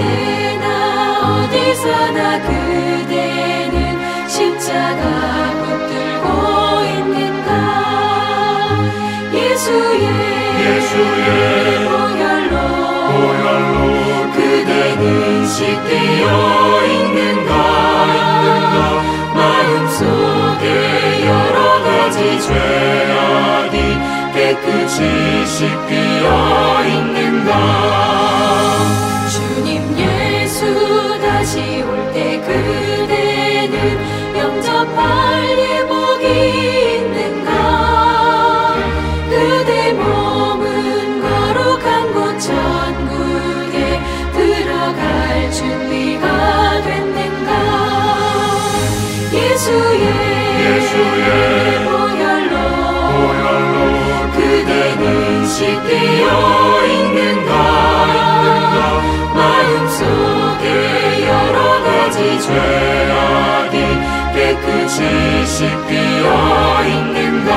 언제나 어디서나 그대는 십자가 붙들고 있는가. 예수의 보혈로 그대는 씻기어 있는가. 마음속에 여러 가지 죄악이 깨끗이 씻기어 있는가. 주님 예수 다시 올 때 그대는 영접할 예복이 있는가. 그대 몸은 거룩한 곳 천국에 들어갈 준비가 됐는가. 예수의 보혈로 그대는 씻기어 있는가. 마음속에 여러 가지 죄악이 깨끗이 씻기어 있는가.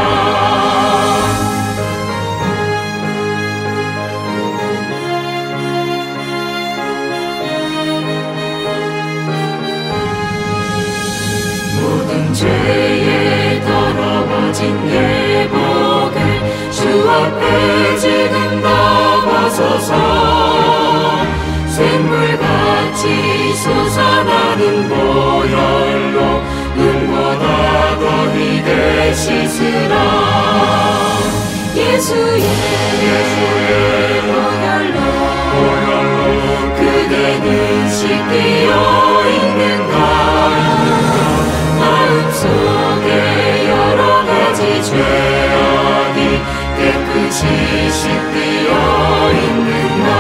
모든 죄에 더러워진 예복을 주 앞에 지금 넘어서서 샘물같이 솟아나는 보혈로 눈보다 더히게 씻으라. 예수의 보혈로 그대는 씻기어 있는가. 마음속에 여러 가지 죄악이 깨끗이 씻기어 있는가.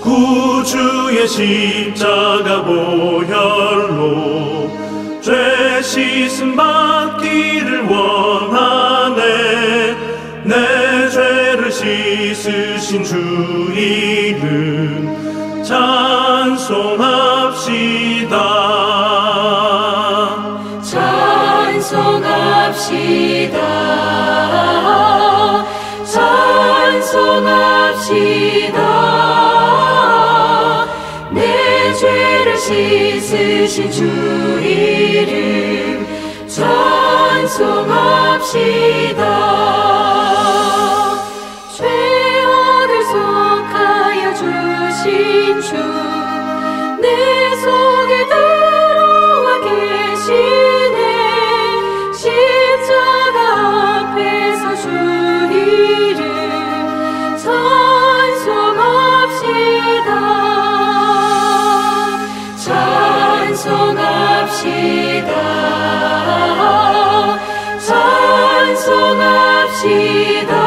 구주의 십자가 보혈로 죄 씻음 받기를 원하네. 내 죄를 씻으신 주 이름 찬송합시다. 찬송합시다. 찬송합시다. 내 죄를 씻으신 주 이름 찬송합시다. 죄악을 속하여 주신 주 내 속에 들어와 계시네. 십자가 앞에서 주 이름 찬송합시다. 찬송합시다. 찬송합시다.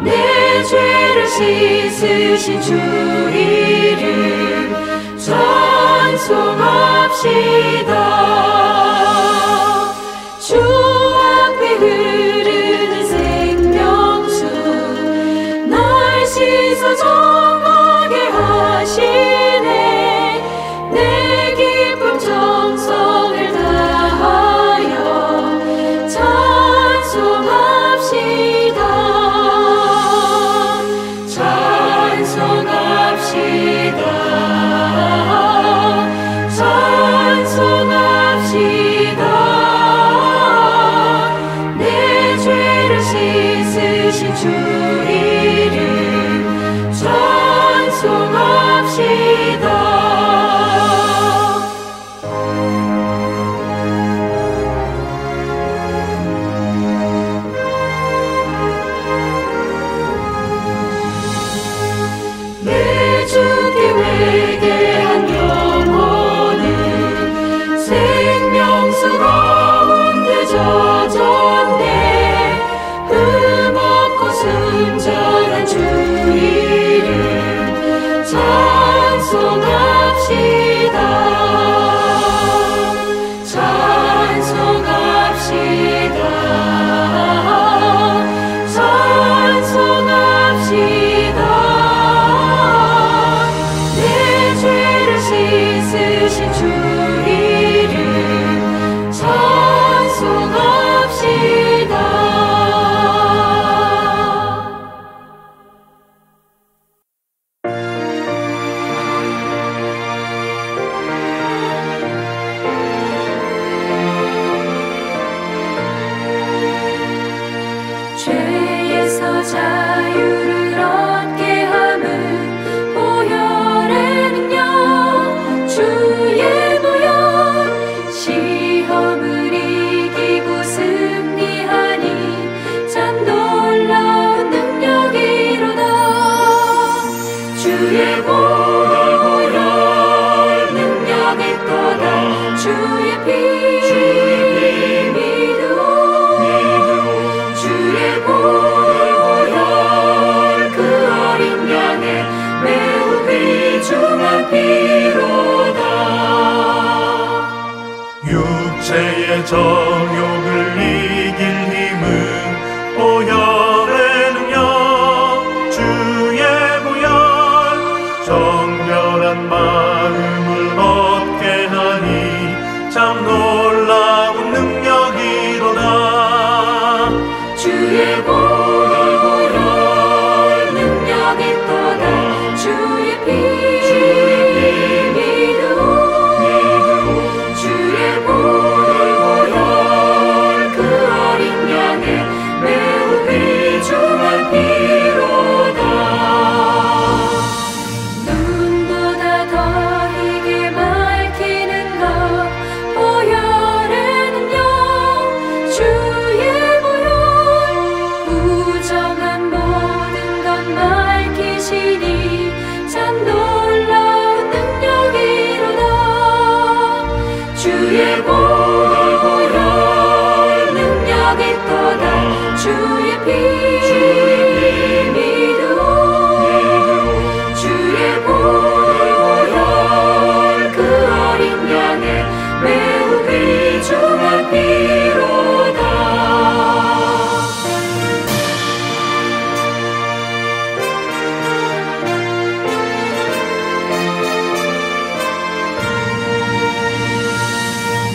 내 죄를 씻으신 주 이름 찬송합시다. 주 앞에 흐르는 생명수 날 씻어 정하게 하시네. 내 기쁨 정성을 다하여 찬송합시다. 찬송합시다. 찬송합시다. 내 죄를 씻으신 주 이름 찬송합시다. 내 주께 회개한 영혼은 생명수 가운데 젖었네. 흠없고 순전한 주 이름 찬송합시다. 찬송합시다. 찬송합시다. 주의 보혈 보혈 능력이 또다 주의 피 주의 피 믿음 주의 보혈 보혈 그 어린 양의 매우 귀중한 피로다. 육체의 정욕을 이길 힘은 보혈의 능력 주의 보혈 정결한 마음을 얻게 하니 참 놀라운 능력이로다. 주의 보혈 보혈 능력이 또다 주의 피 주의 피 믿음 주의 보혈 보혈 그 어린 양의 매우 귀중한 피로다. 눈보다 더 희게 밝히는 것 보혈의 능력 주의 보혈 부정한 모든 것 밝히시니 참 놀라운 능력이로다. 주의 보혈 보혈 능력이 또다 주의 피 주의 피 믿음 주의 보혈 보혈 그 어린 양의 매우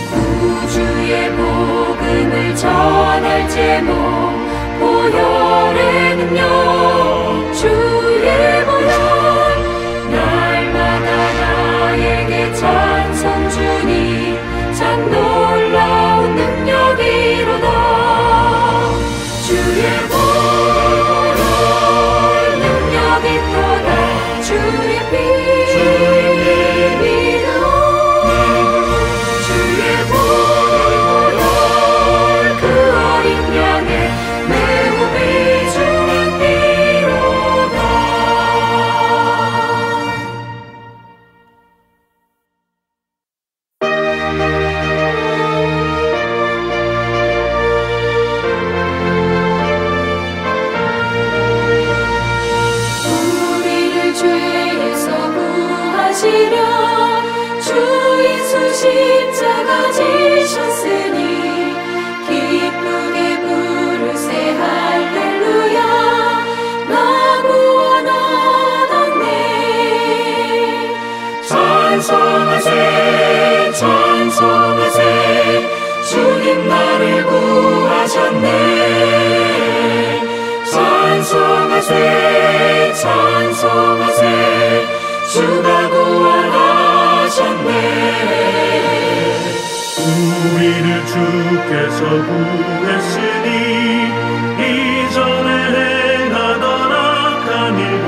귀중한 피로다. 구주의 복음을 전할 제목 보혈의 능력 주의 보혈 날마다 나에게 찬송 주니 참 놀라운 능력이로다. 주의 보혈 보혈 능력이 또다 주의 피 주의 피 믿음 주의 보혈 보혈 그 어린 양의 매우 귀중한 피로다. 우리를 죄에서 구하시려 주 예수 십자가 지셨으니 기쁘게 부르세 할렐루야 나 구원하다네. 찬송하세 찬송하세 주님 나를 구하셨네. 찬송하세 찬송하세 주가 구원하셨네. 우리를 주께서 구했으니 이전에 행하던 악한 일과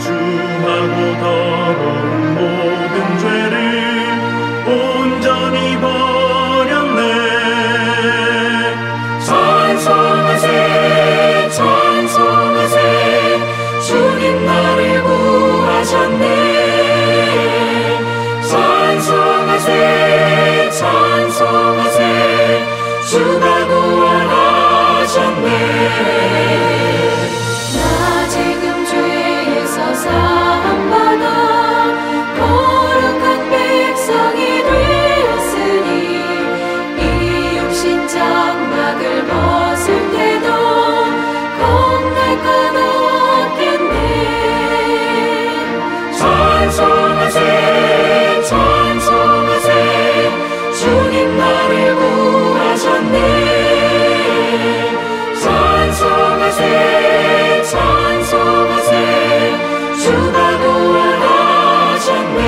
주하고 더러운 모든 죄를 온전히 버렸네. 찬송하세 찬송하세 주님 나를 구하셨네. 찬송하세 찬송하세 주가 구원하셨네. 나 지금 죄에서 사함받아 거룩한 백성이 되었으니 이 육신 장막을 벗을 때도 겁날 것 없겠네. 찬송하세 찬송하세 주님 나를 구하셨네. 찬송하세 찬송하세 주가 구원하셨네.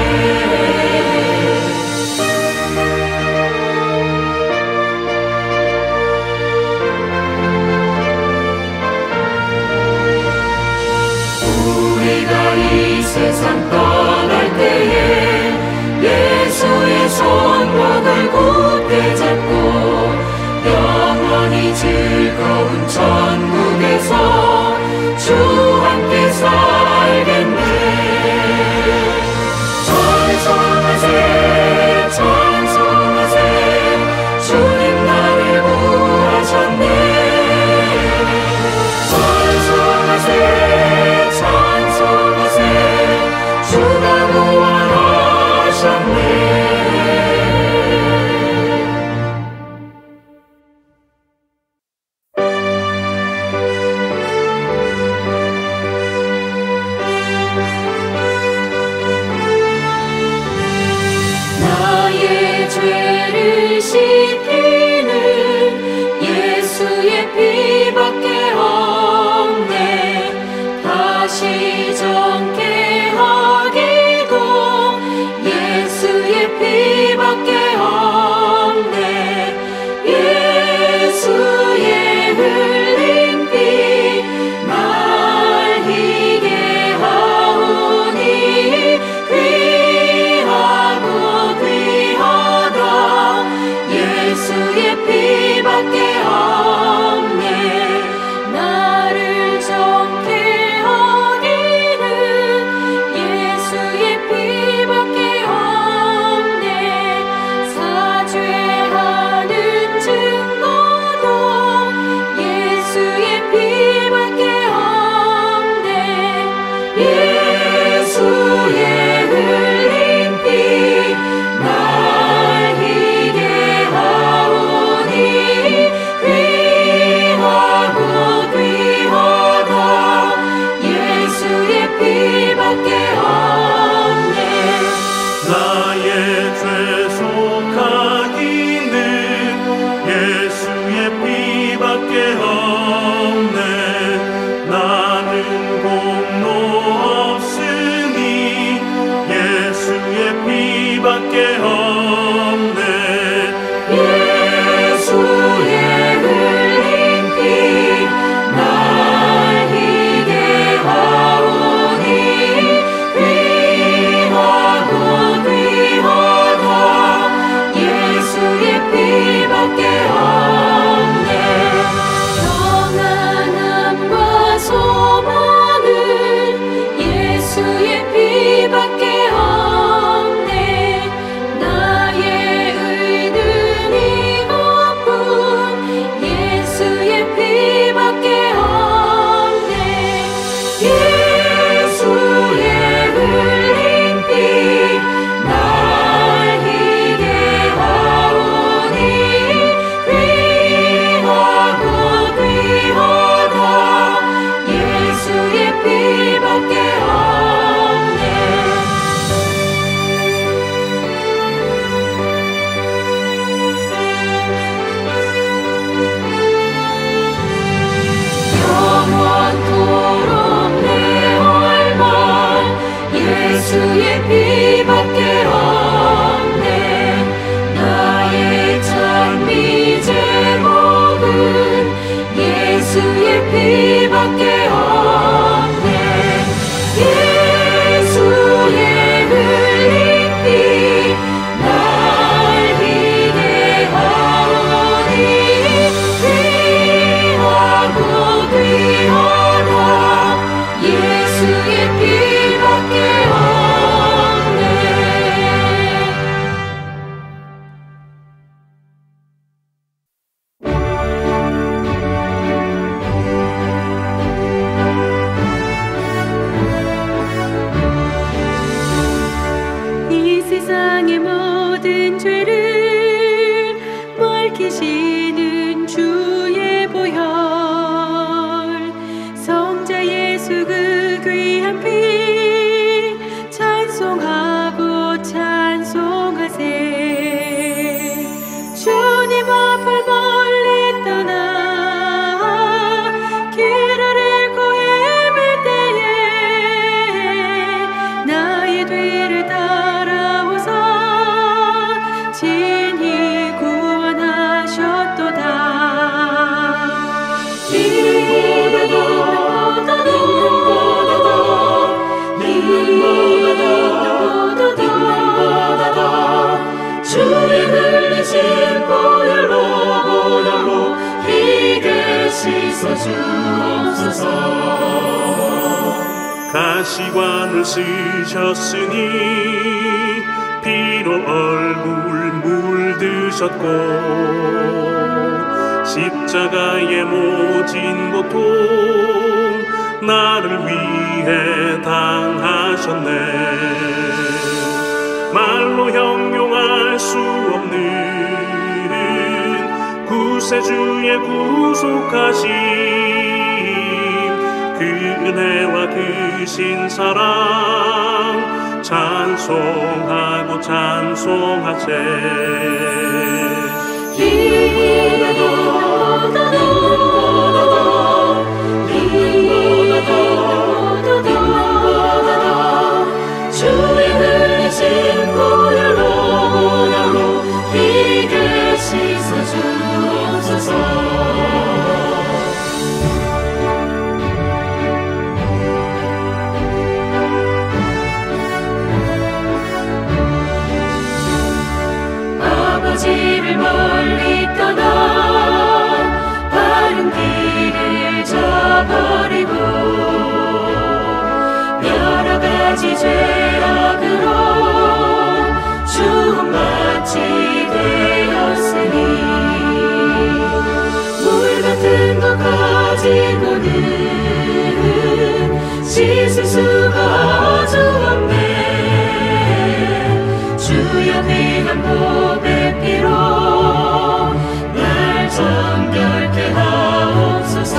우리가 이 세상 떠날 때에 예수의 손목을 굳게 잡고 영원히 즐거운 천국에서 주 함께 살겠네. 지정케 하기도 예수의 피밖에 없네. 예수의 흘린 피 말리게 하오니 귀하고 귀하다. 예수의 피밖에 없네. 나를 정케 예수의 피밖에 없네. 나의 찬미 제목은 예수의 피밖에 없네. 예수의 흘린 피 날 위해 하오니 귀하고 귀하다. 예수의 피밖에 없네. 가시관을 쓰셨으니 피로 얼굴 물드셨고 십자가에 모진 고통 나를 위해 당하셨네. 말로 형용할 수 없는 구세주의 구속하신 그 은혜와 그 신사랑 찬송하고 찬송하세. 믿음보다 더 끝까지 죄 악으로 죽음같이 되었으니 물 같은 것 가지고는 씻을 수가 아주 없네. 주여 귀한 법의 피로 날 정결케 하옵소서.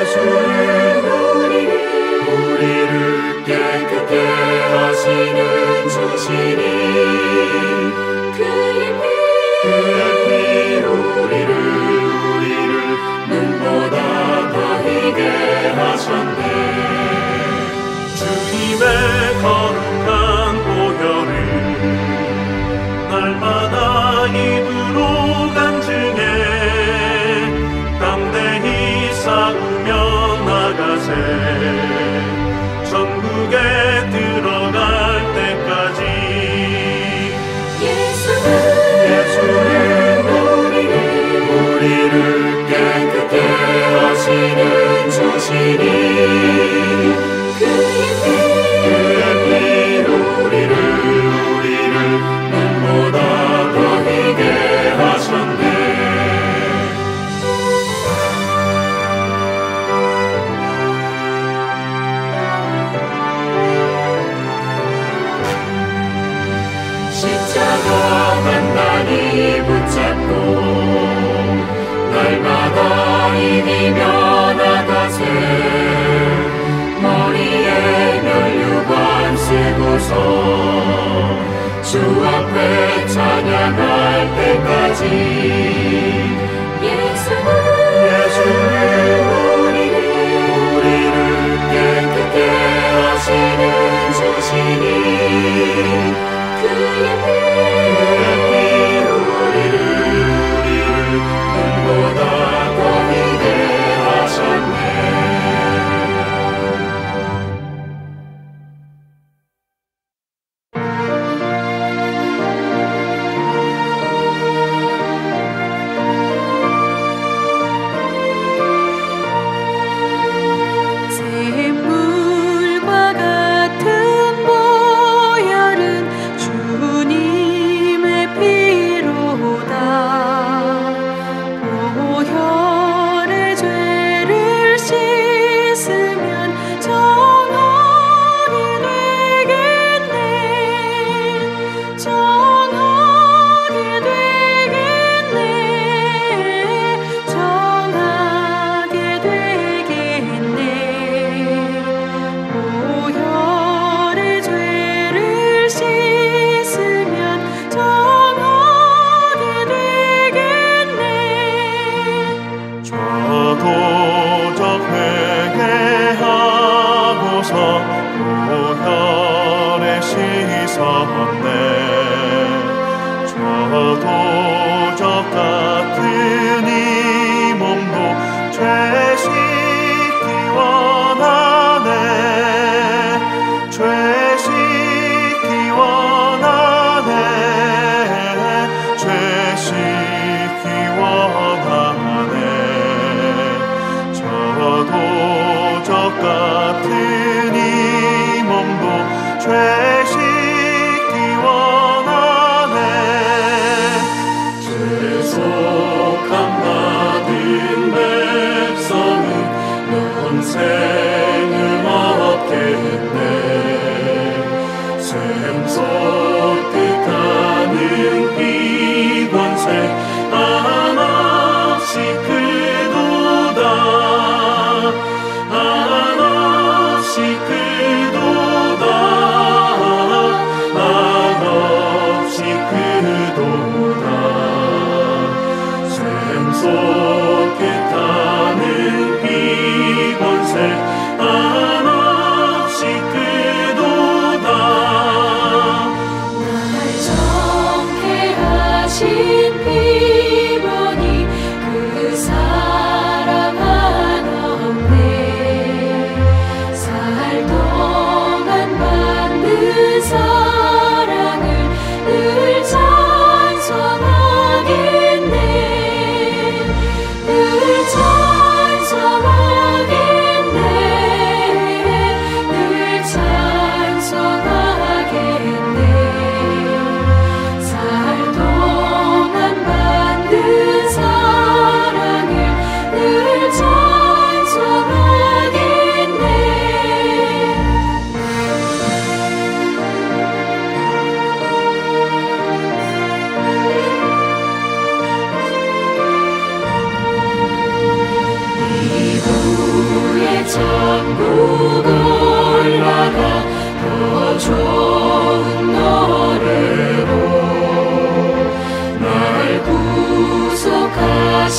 예수는 우리를 깨끗게 하시는 주시니 그의 피 우리를 눈보다 더히게 하셨네. 주님의 거룩한 보혈을 날마다 입으로 간증해 담대히 싸우며 나가세. 천국에 들어갈 때까지 예수는 우리를 깨끗게 하시는 주시니 그의 피 우리를 눈보다 더히게 하셨네. 십자가 단단히 붙잡고 날마다 이기며 나가세. 머리에 면류관 쓰고서 주 앞에 찬양할 때까지 예수는 우리를 깨끗게 하시는 주시니 그의 피 우리를 눈보다 더 희게 하셨네. 찬송하겠네 살 동안 주소서.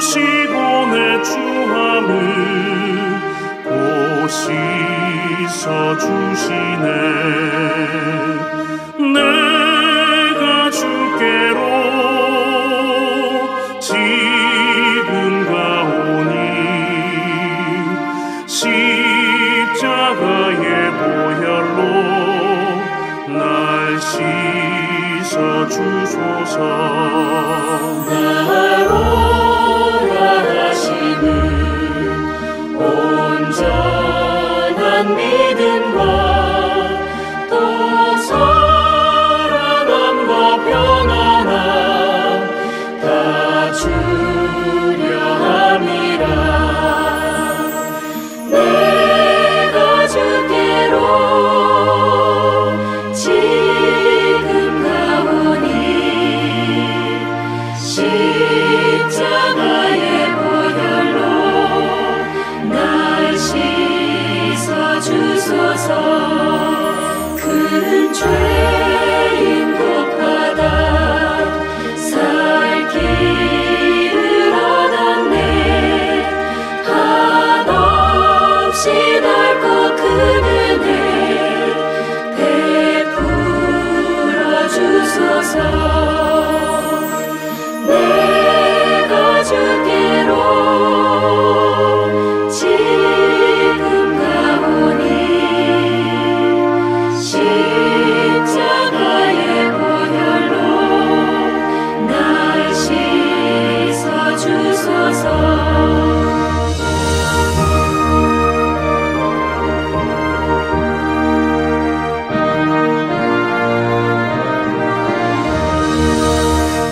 주시고 내 주함을 씻어 주시네. 내가 주께로 지금 가오니 십자가의 보혈로 날 씻어 주소서. 날 오라 하시는 온전한 믿음과 또 살아남과 평안함 다 주려 함이라. 내가 주께로 지금 가오니 십자가의 보혈로 날 주소서. 큰 죄인 곳바다 살 길을 얻었네. 한없이 넓고 큰 은혜 베풀어 주소서. 내가 주께로 지금 십자가의 보혈로 날 씻어 주소서.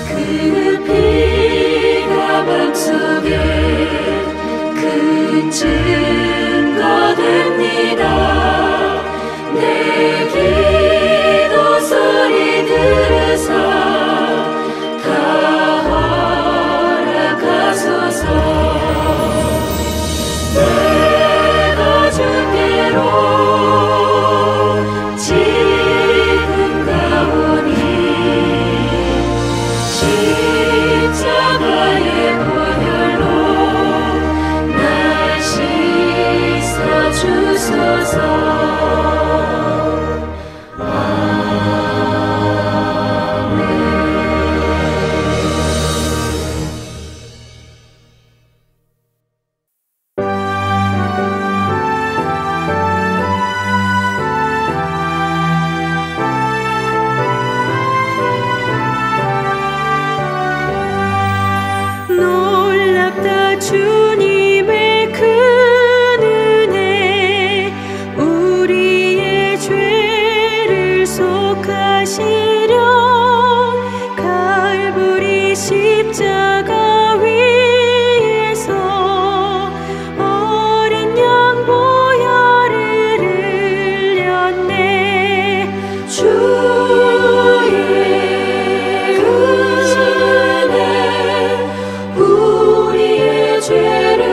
그 피가 마음속에 큰 증거 됩니다. 내 기도 소리 들으사 다 허락하소서. 내가 주께로 지금 가오니 십자가의 보혈로 날 씻어 주소서. 죄를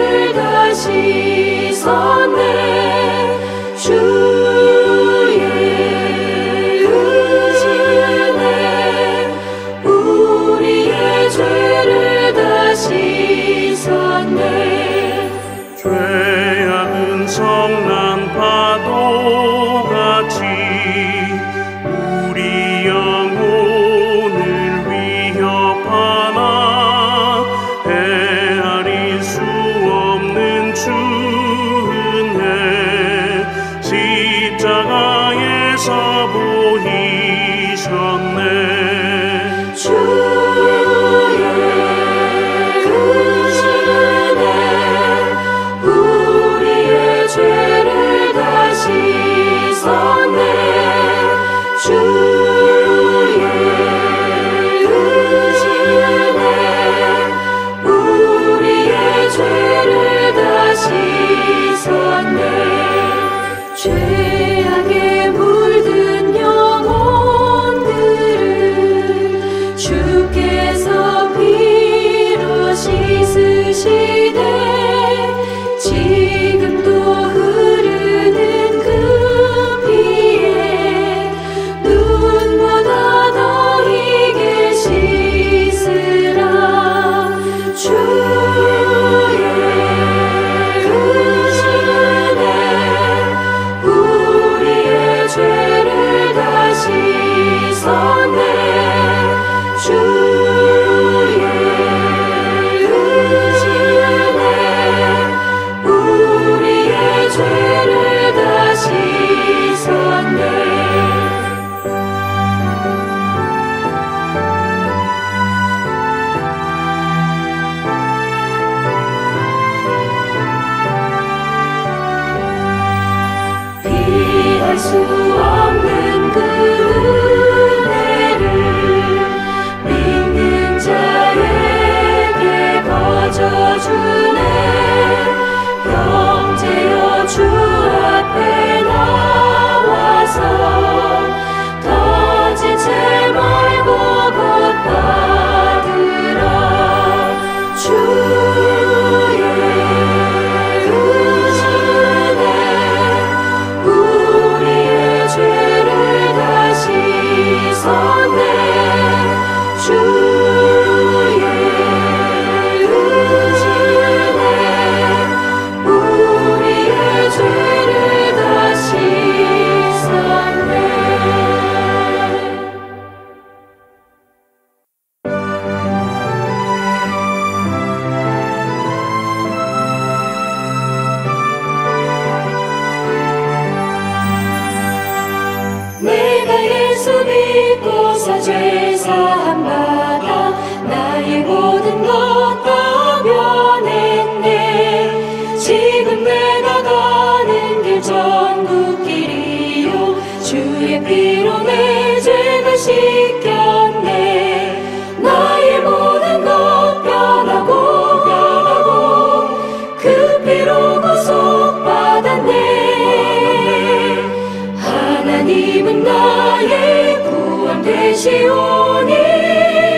주의 은혜 내가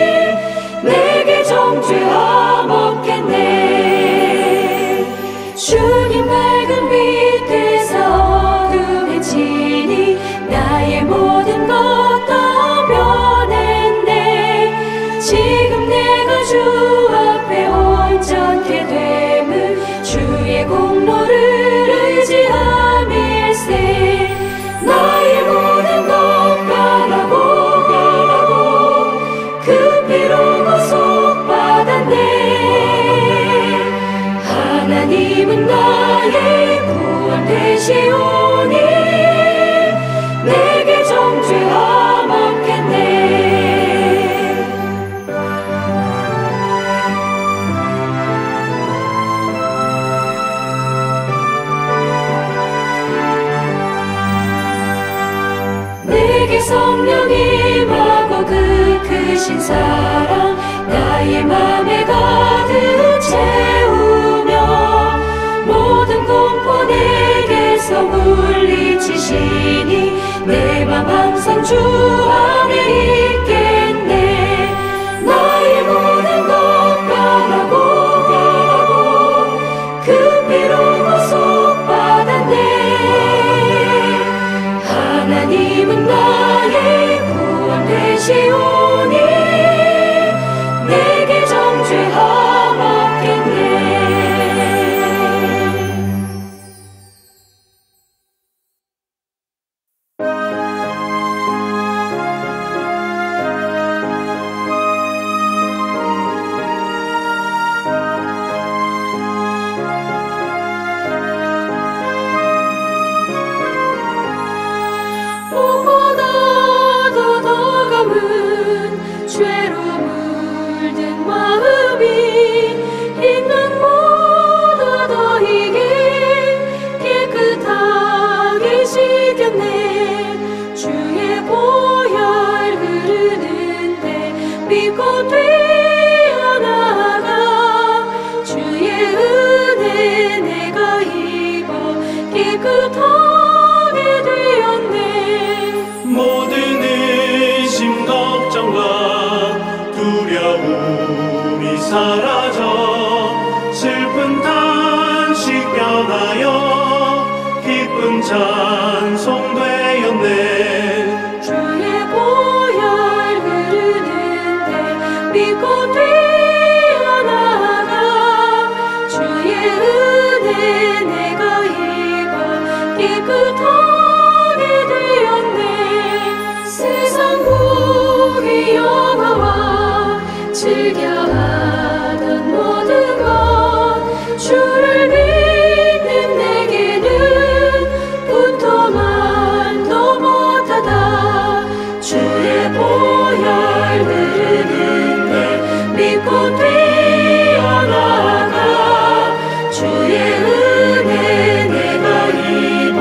입어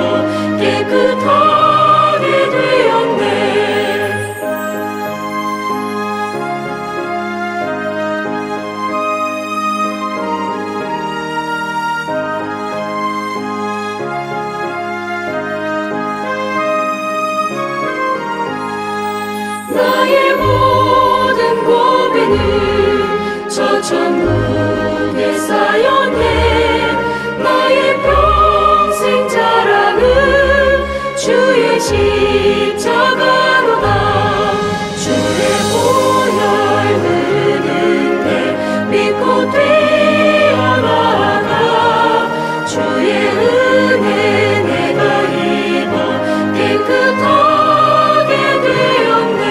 깨끗한 사연해 나의 평생 자랑은 주의 십자가로다. 주의 보혈 흐르는 때 믿고 뛰어나가 주의 은혜 내가 입어 깨끗하게 되었네.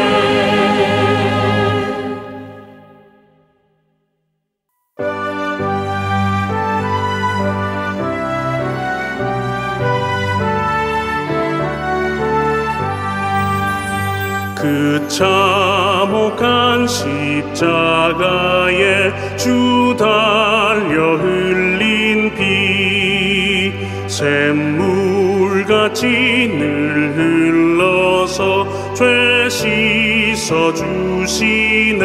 그 참혹한 십자가에 주 달려 흘린 피 샘물같이 늘 흘러서 죄 씻어주시네.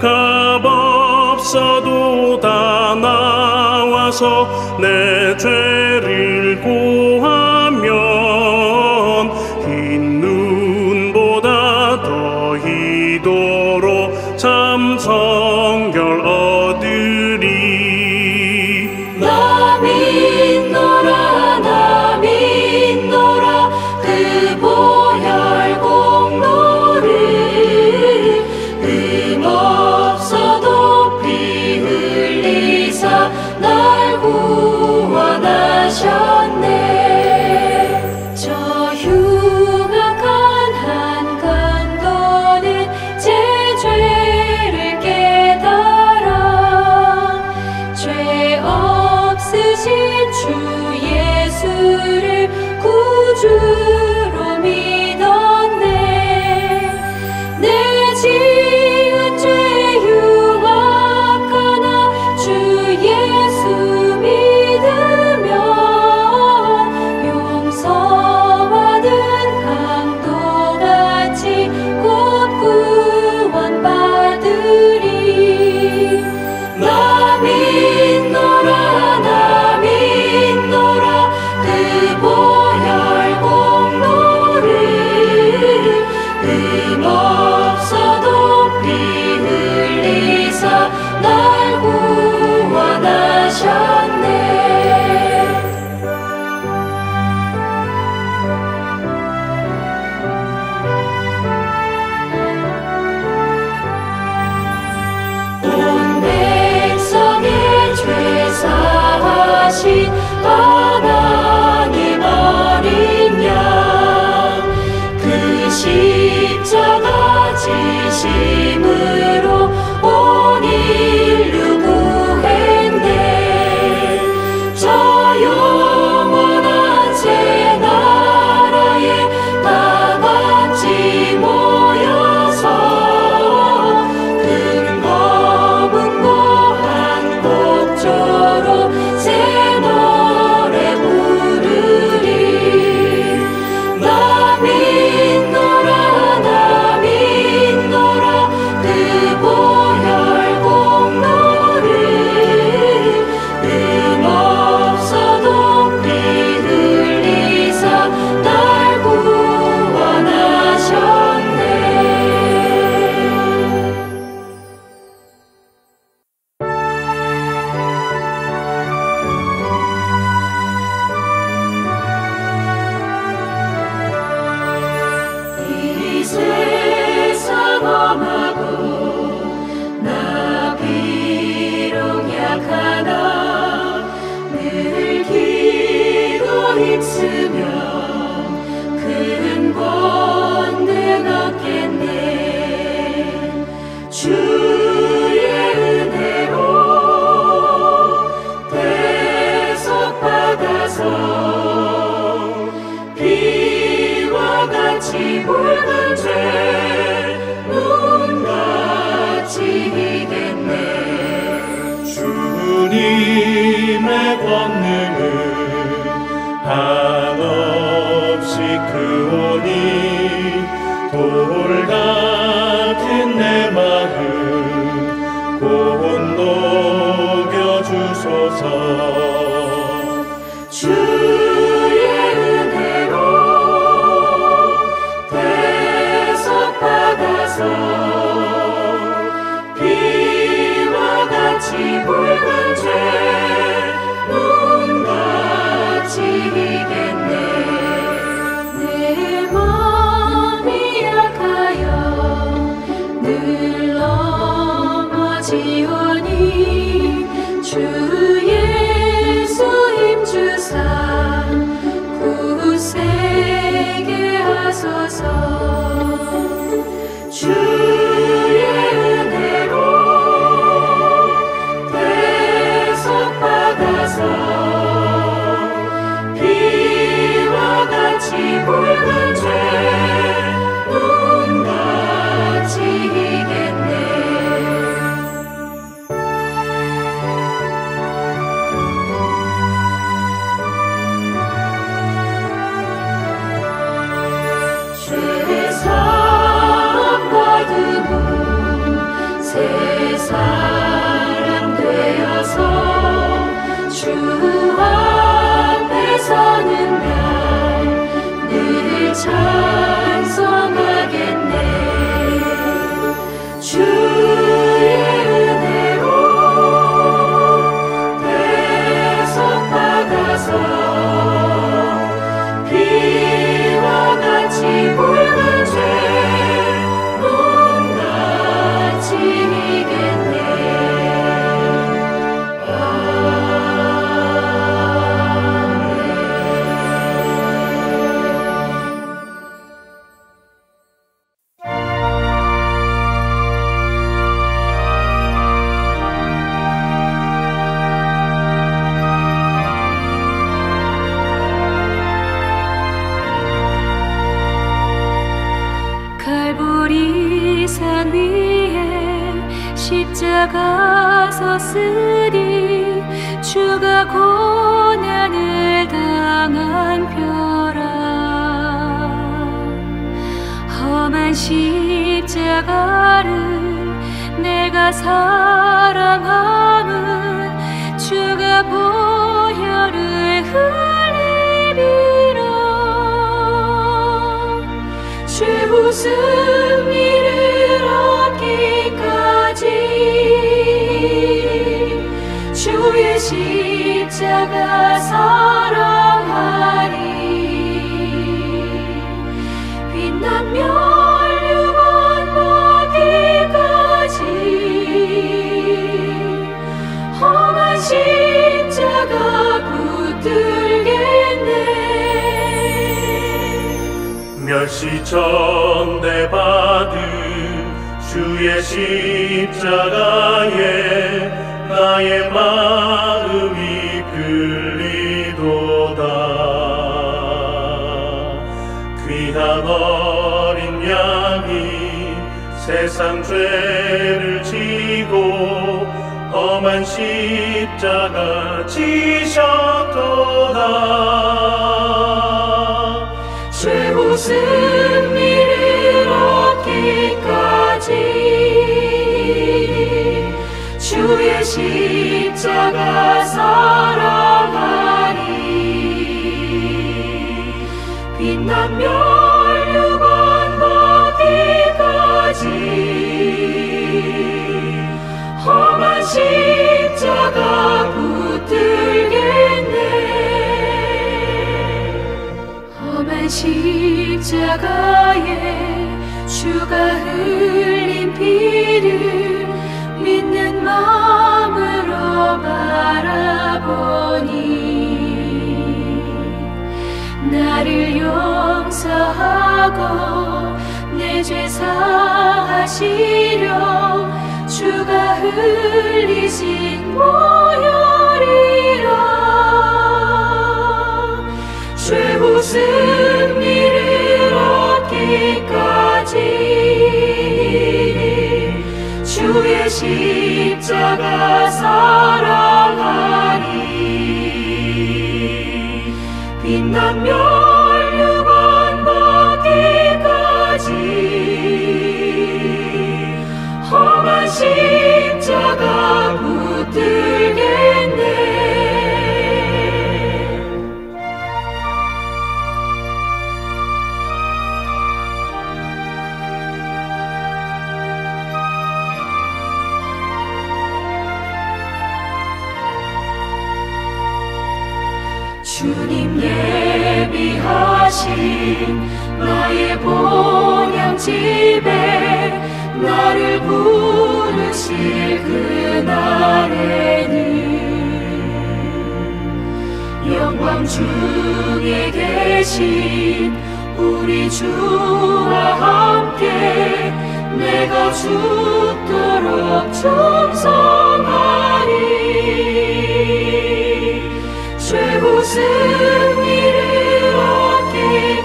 값없어도 다 나와서 내 죄를 고하면 흰 눈보다 더 희도록 참 성결 얻으리. 나 믿노라 나 믿노라 그 보혈 공로를. 흠 없어도 피 흘리사 날 구원하셨네. 저 흉악한 한간도는 제 죄를 깨달아 죄 없으신 주 예수를 구주로 믿었네. 내 지은 죄 흉악하나 주 예수 믿으면 용서받은 강도같이 곧 구원받으리. 나 믿노라 나 믿노라 그 보혈 공로를. 흠 없어도 피 흘리사 날 구원하셨네. 온 백성의 죄 사하신 하나님 어린 양 그 십자가 지심으로 온 인류 구했네. 저 영원한 새 나라에 다 같이 모여서 흥거분고한 곡조로 새 노래 부르리. 나 믿노라 나 믿노라 그 보혈 공로를. 흠 없어도 피 흘리사 날 구원하셨네. 이 세상 험하고 나 비록 약하나 늘 기도 힘쓰며 큰 권능 얻겠네. 주의 은혜로 대속 받아서 비와 같이 붉은 죄 눈같이 희겠네. 주님의 권능은 한없이 크오니 돌같은 내 마음 곧 녹여주소서. 주의 은혜로 대속 받아서 비와 같이 주님 예비하신 나의 본향집에 나를 부르실 그날에는 영광 중에 계신 우리 주와 함께 내가 죽도록 충성하리. 최후 승리를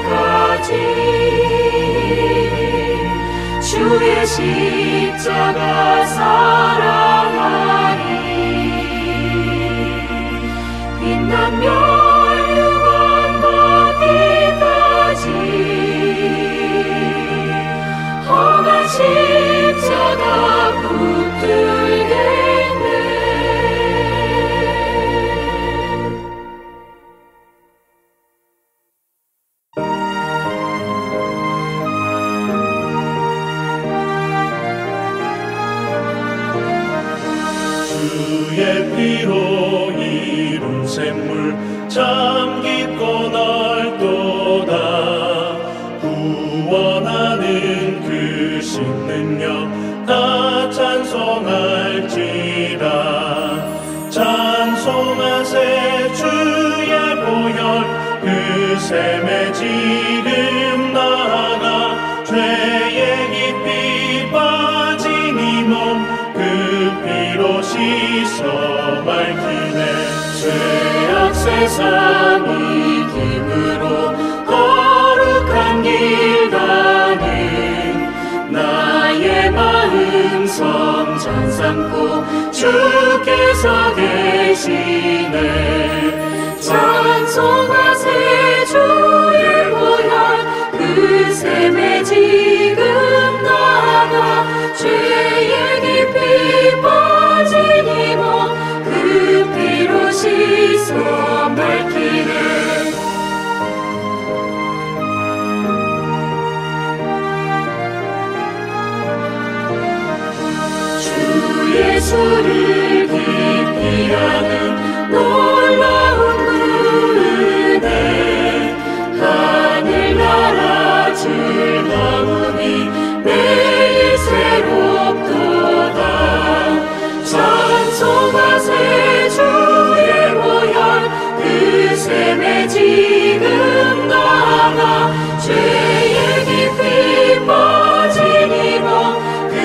얻기까지 주의 십자가 사랑하리. 빛난 멸류관 받기까지 험한 십자가 붙들겠네. 주의 피로 이룬 샘물 참 깊고 넓도다. 구원하는 그 신능력 다 찬송할지라. 찬송하세 주의 보혈 그 샘에 지금 나아가 죄의 깊이 빠지니 몸 그 피로 씻어 밝히네. 죄악 세상이 힘으로 거룩한 길 가는 나의 마음 성찬 삼고 주께서 계시네. 찬송하세 주의 보혈 그 샘에 지금 나가 죄의 깊이 빠지니 몸 그 피로 씻어 밝히네. 주 예수를 깊이 아는 놀라운 그 은혜 하늘나라 즐거움이 매일 새롭도다. 찬송하세 주의 보혈 그 샘에 지금 나가 죄의 깊이 빠지니 몸 그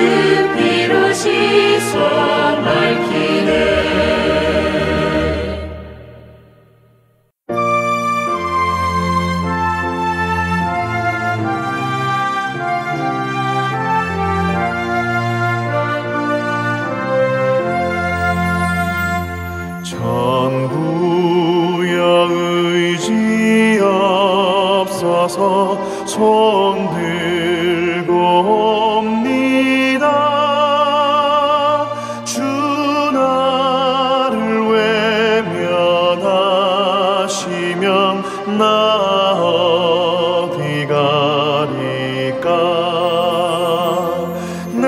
피로 씻어 밝히네. 손 들고 옵니다. 주 나를 외면하시면 나 어디 가리까. 내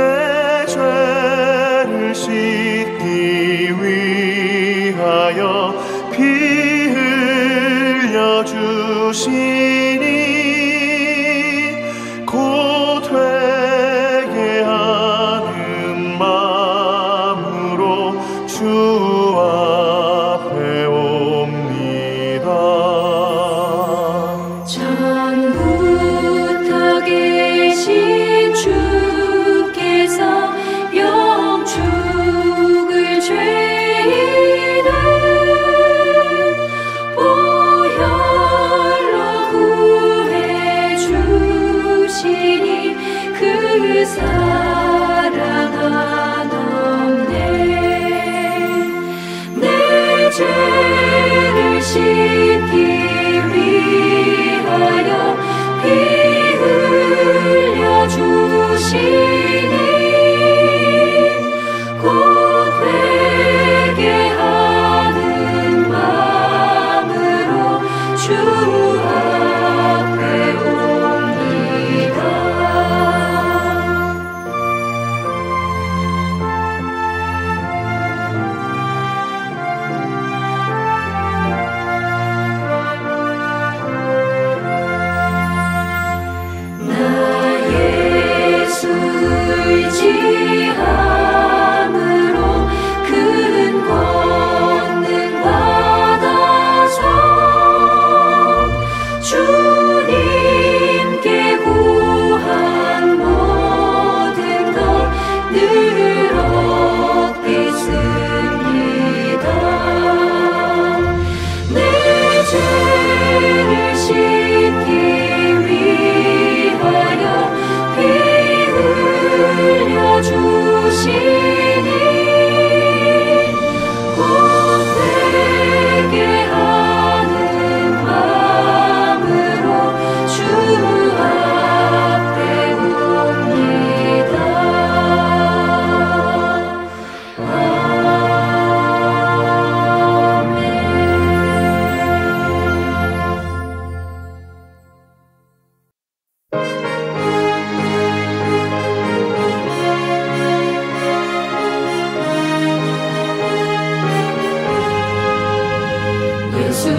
죄를 씻기 위하여 피 흘려주시니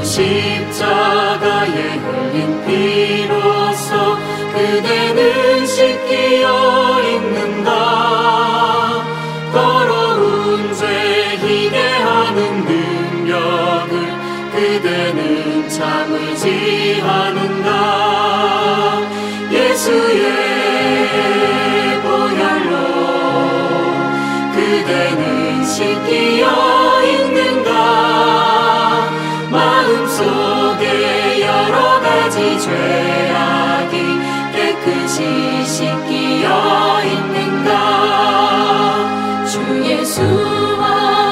십자가에 흘린 피로써 그대는 씻기어 있는가. 더러운 죄 희대하는 능력을 그대는 참을지하는가. 예수의 보혈로 그대는 씻기어 있는가. 마음속에 여러 가지 죄악이 깨끗이 씻기어 있는가. 주 예수와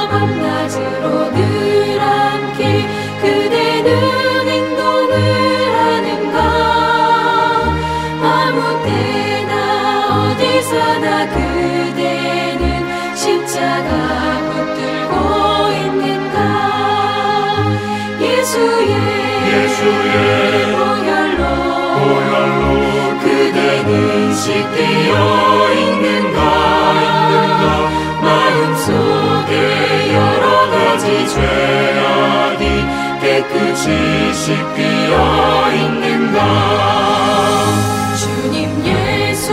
밤낮으로 늘 함께 그대는 행동을 하는가. 아무 때나 어디서나 그대는 십자가 붙들고 있는가. 예수의 보혈로 그대는 씻기어 있는가. 마음속에 여러 가지 죄악이 깨끗이 씻기어 있는가. 주님 예수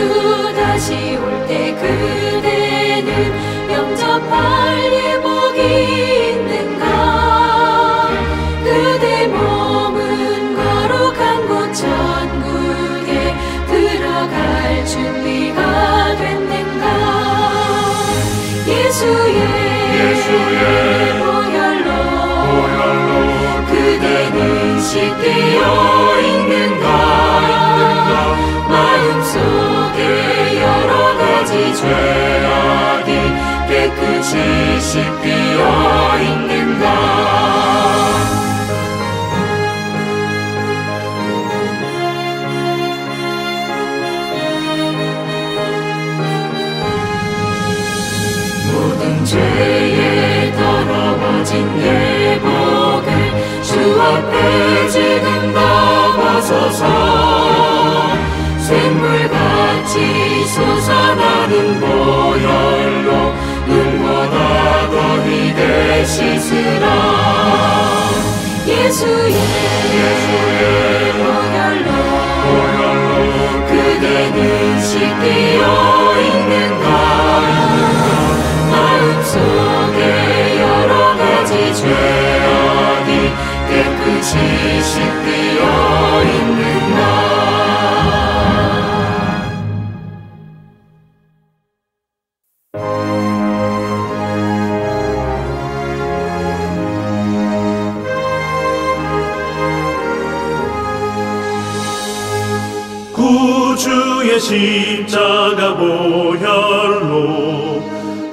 다시 올 때 그대는 영접할 예복이 있는가. 그대 몸은 거룩한 곳 천국에 들어갈 준비가 됐는가. 예수의 보혈로 그대는 씻기어 있는가. 마음속에 여러 가지 죄악이 깨끗이 씻기어 있는가. 죄에 더러워진 예복을 주 앞에 지금 넘어서서 샘물같이 솟아나는 보혈로 눈보다 더위 되시으라. 예수의 보혈로 그대는 씻기어 있는가. 마음속에 여러 가지 죄악이 깨끗이 씻기어 있는가. 구주의 십자가 보혈로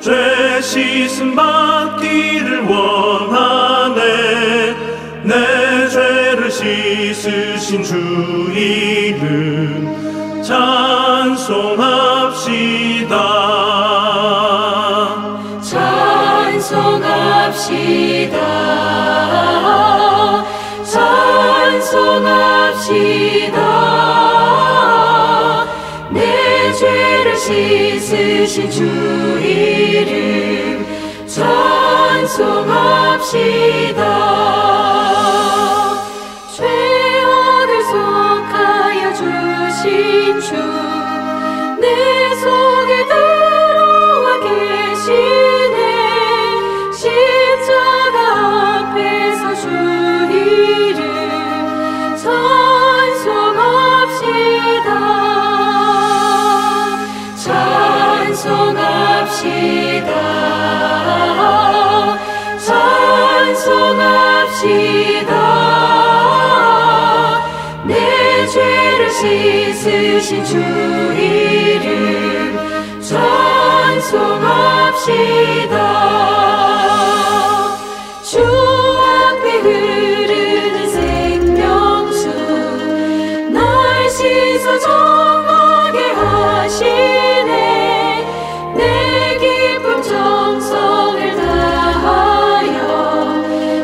죄 씻음 받기를 원하네. 내 죄를 씻으신 주 이름 찬송합시다. 찬송합시다. 찬송합시다. 내 죄를 씻으신 주 이름 찬송합시다. 죄악을 속하여 주신 주 내 속에 들어와 계시네. 십자가 앞에서 주 이름 찬송합시다. 찬송합시다. 찬송합시다. 내 죄를 씻으신 주 이름 찬송합시다. 주 앞에 흐르는 생명수 날 씻어 정하게 하시네. 내 기쁨 정성을 다하여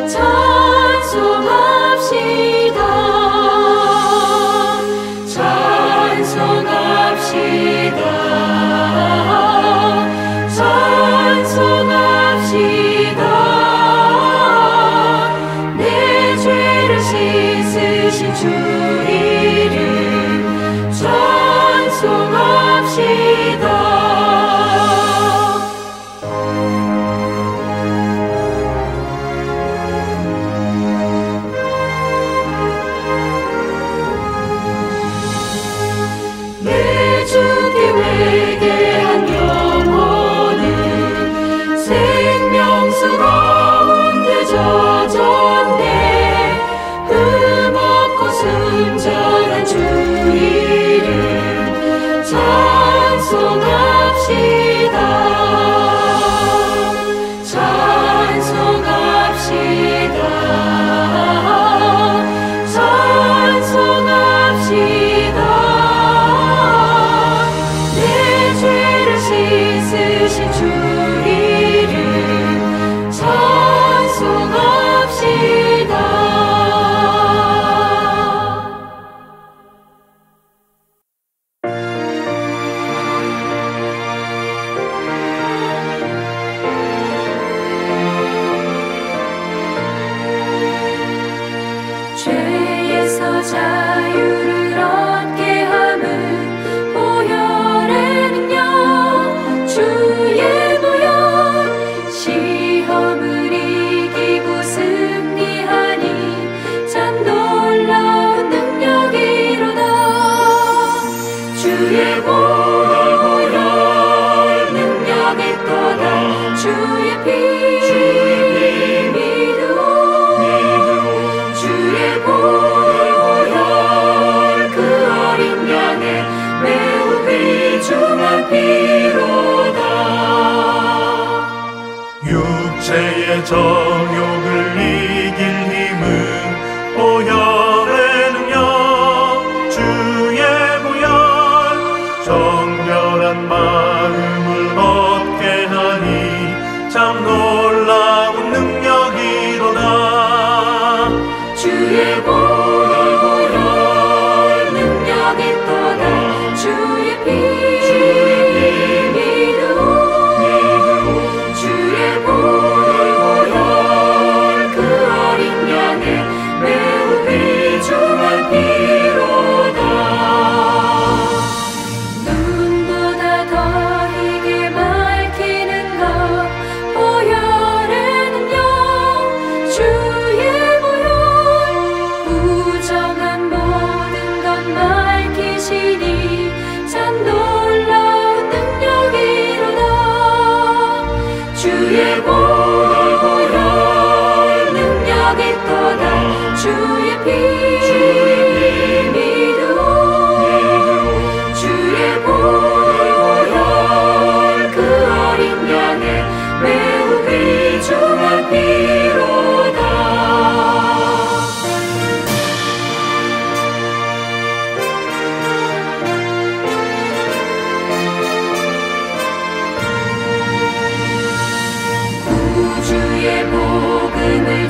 찬송합시다. 찬송합시다. 찬송합시다. 육체의 정욕을 이길 힘은 보혈의 능력, 주의 보혈 정결한 마음을 얻게 하니 참 놀라운 능력이로다. 주의 보혈 능력이 또다. 주의 피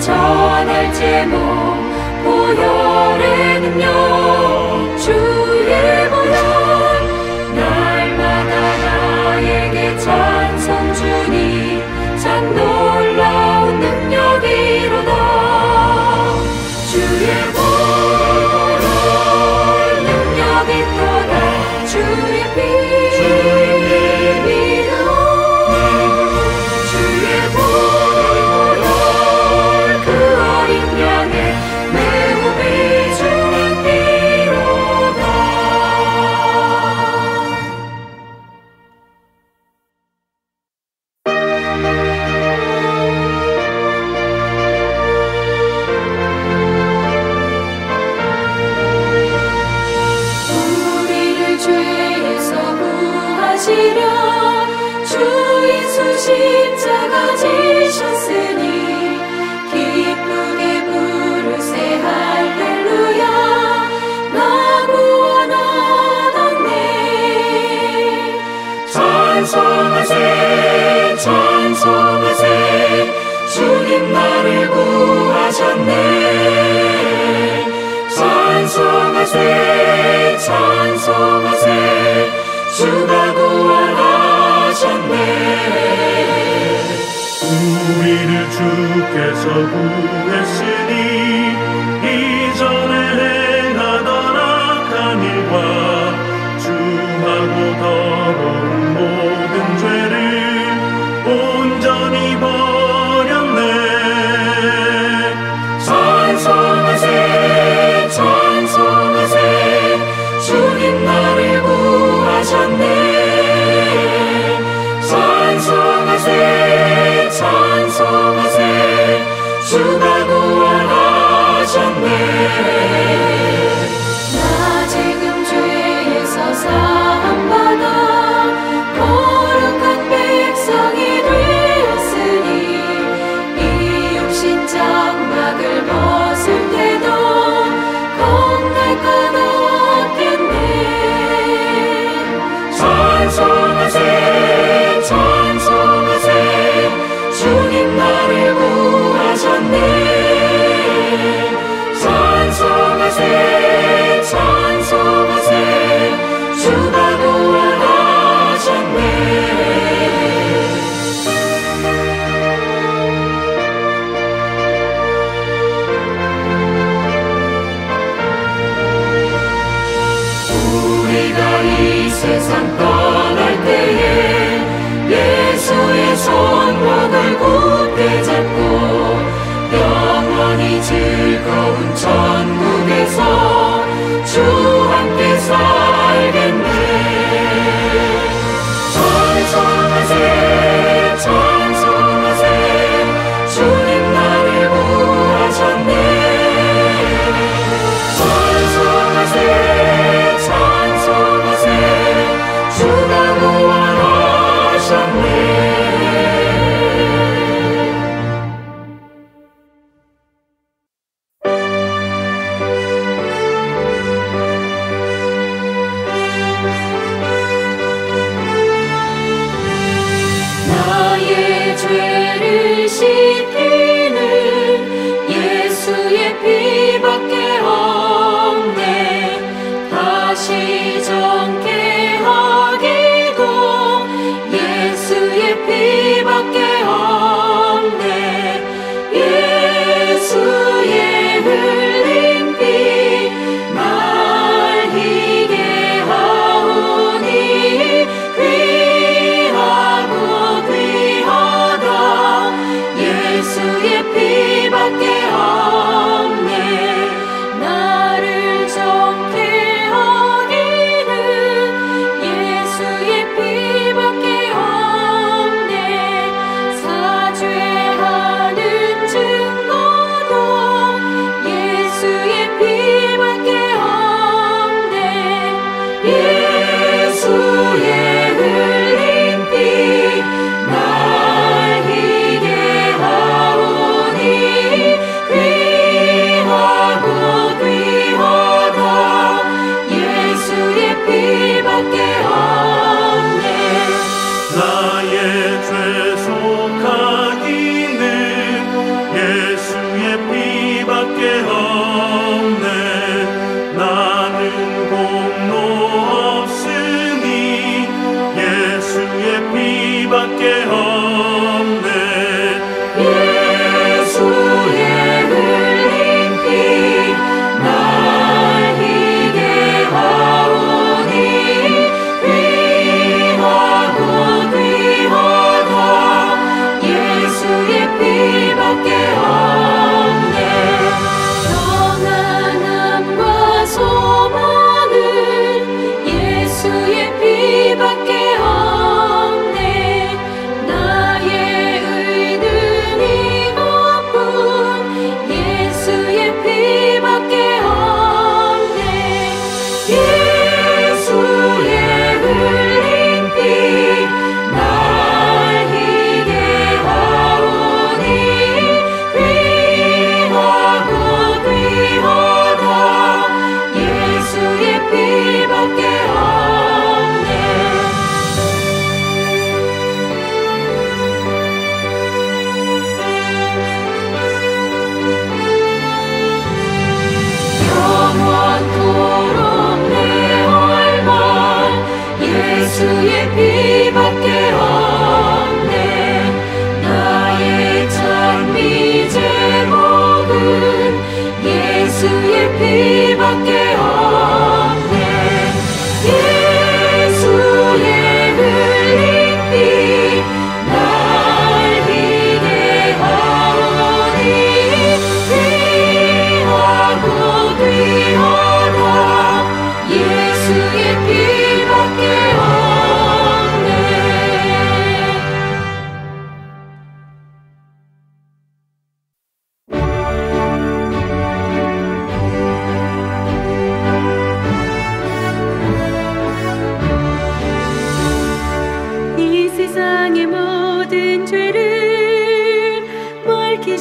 전할 제목 보혈의 능력, 주의 보혈 날마다 나에게 찬송 주니 참 놀라운 능력이로다. 주의 보혈 능력이 또다. 주의 피 찬송하세, 주가 구원하셨네.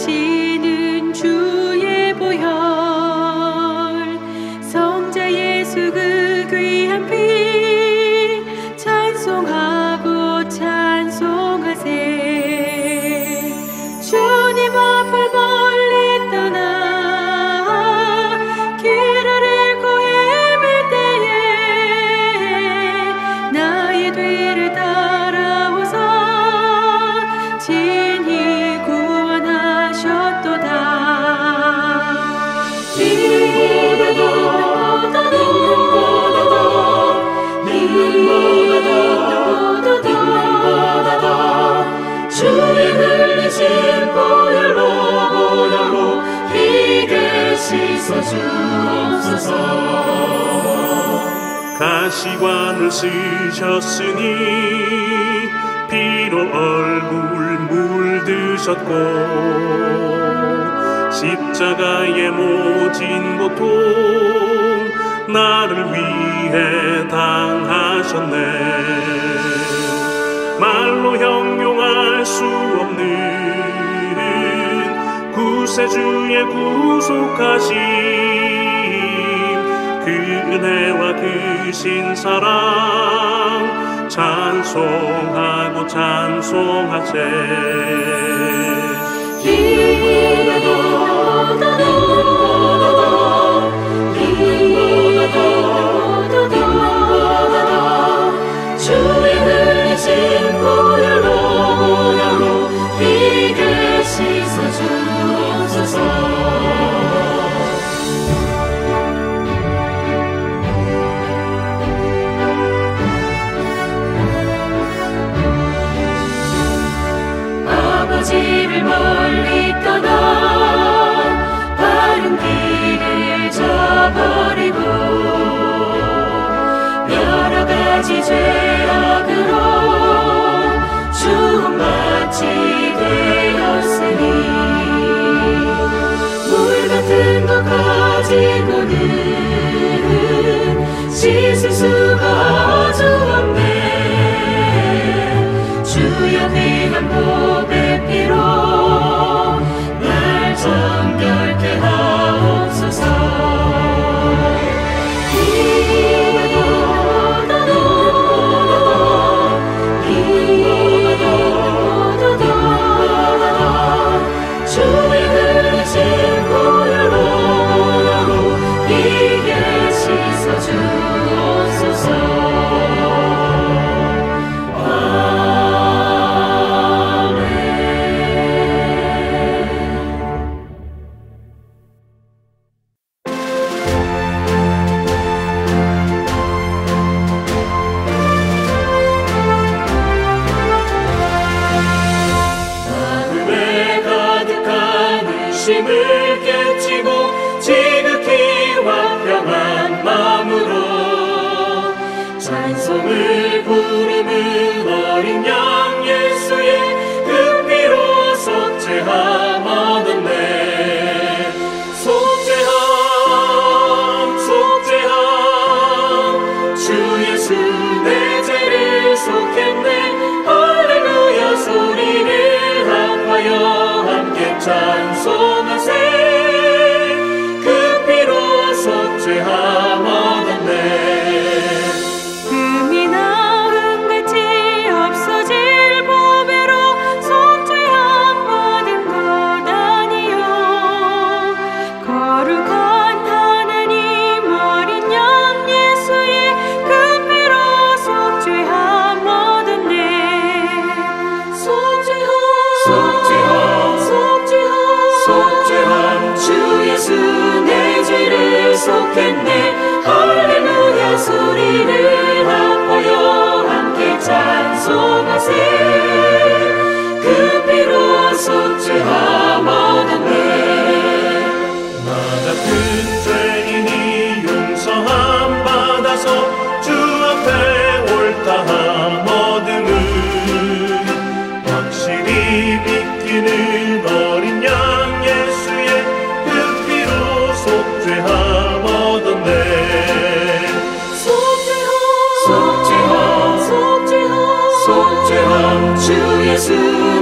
하시는 주의 보혈, 성자 예수 그 귀한 피 찬송하고 찬송하세. 주님 앞을 멀리 떠나 길을 잃고 헤맬 때에 나의 뒤를 따라오사 주의 흘리신 보혈로 희게 씻어주옵소서. 가시관을 쓰셨으니 피로 얼굴 물드셨고 십자가에 모진 고통 나를 위해 당하셨네. 말로 형용할 수 없는 구세주의 구속하심, 그 은혜와 그 신사랑 찬송하고 찬송하세. 주의 흘리신 보혈로 희게 씻어주옵소서. 아버지를 멀리 떠나 바른 길을 저버리고 여러 가지 죄 가지고는 씻을 수가 없네. 주여 귀한 보배 피로 날 정결케 하옵소서. 주 예수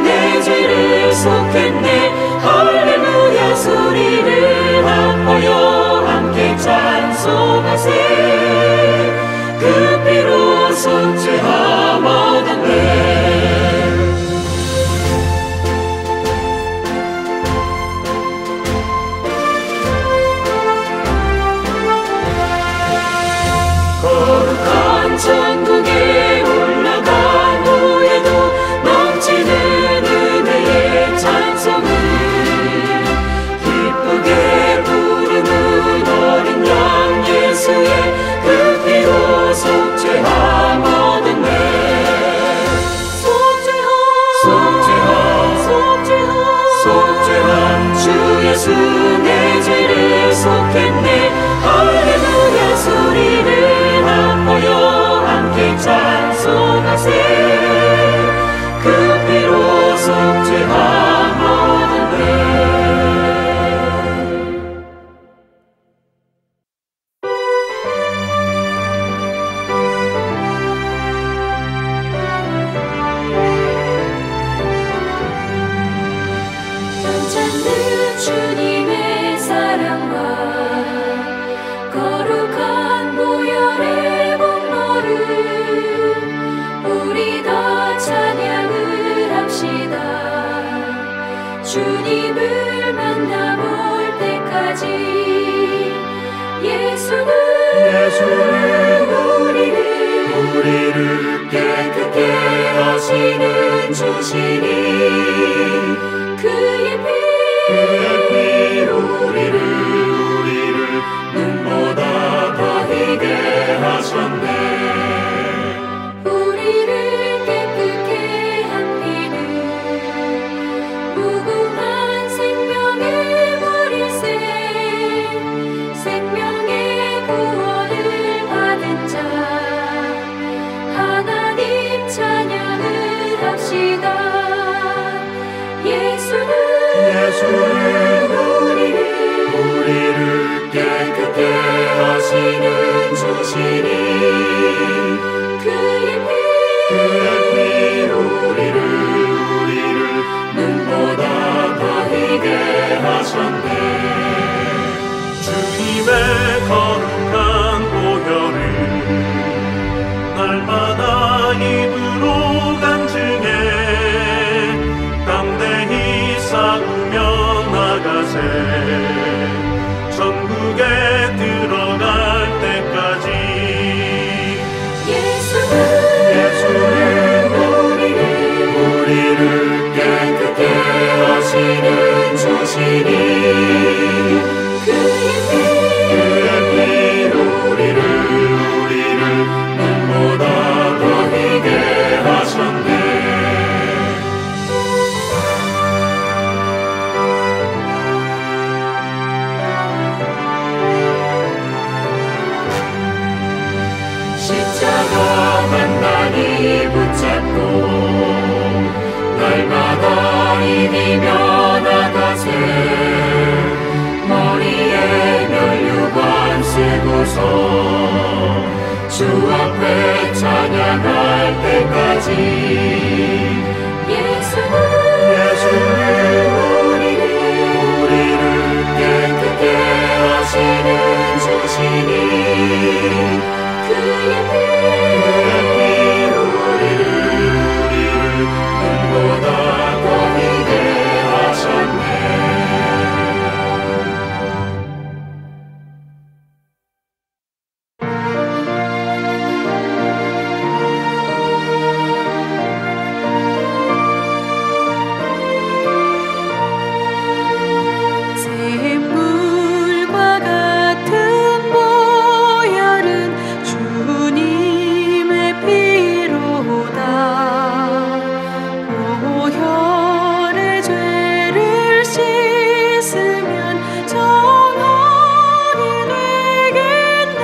내 죄를 속했네. 주만 주 예수 내 죄를 속했네. 할렐루야 소리를 합하여 함께 찬송하세. 그 피로 속죄함 얻었네. 찬찬히 주님의 사랑과 거룩한 보혈의 공로를 우리 다 찬양을 합시다. 주님을 만나볼 때까지 예수는 우리를 깨끗게 하시는 주시니 그의 피 우리를 눈보다 더히게 하셨네. 우리를 깨끗게 한 피는 무궁한 생명의 머리새 생명의 구원을 받은 자 하나님 찬양을 합시다. 예수는 우리를 깨끗게 하시는 주시니 그의 피 우리를 눈보다 더히게 하셨네. 주님의 거룩한 보혈을 날마다 입으로 간증해 담대히 싸우며 나가세. 천국에 들어갈 때까지 예수는 우리를 깨끗게 하시는 주시니 그의 피 우리를 눈보다 더히게 하셨네. 만나니 붙잡고 날마다 이기며 나가세. 머리에 면류관 쓰고서 주 앞에 찬양할 때까지 예수는 우리를 깨끗게 하시는 주시니 그의 피 우리를 눈보다 더히게 하셨네. 샘물과 같은 보혈은 주님의 피로다. 보혈의 죄를 씻으면 정하게 되겠네.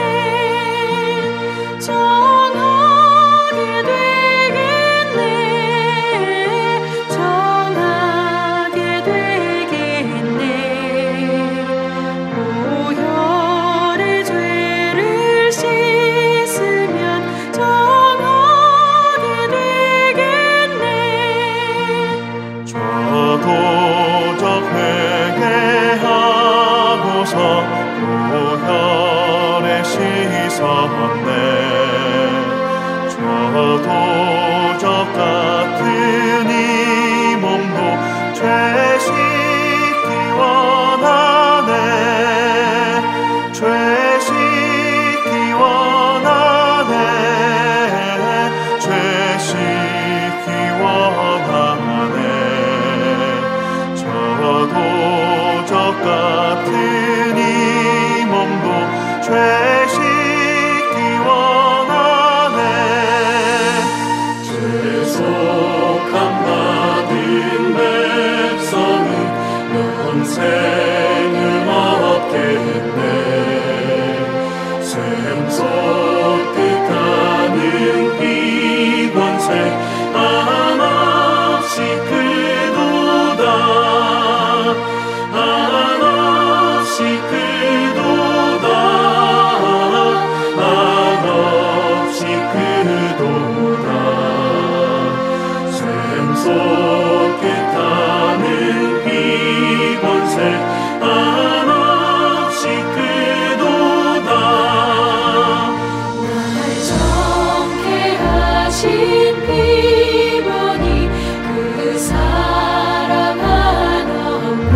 정하게 되겠네. 정하게 되겠네. 보혈의 죄를 씻으면 정하게 되겠네. 좌도적 회개하고서 보혈에 씻었네. 좌도적 같은 이 몸도 죄 씻기 원하네. 죄 씻기 원하네. 죄 씻기 원하네. 저도적 같은 이 몸도 죄 씻기 원하네. 생을 먹게 했네. 샘솟 뜻하는 비관세 한없이 그도다. 한없이 그도다. 한없이 그도다. 샘솟 뜻하는 한없이 그도다. 나를 정케 하신 비번이 그 사랑 한없네.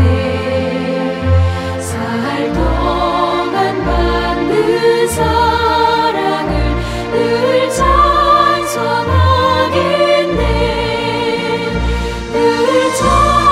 살 동안 받는 사랑을 늘 찬송하겠네. 늘 찬송하겠네.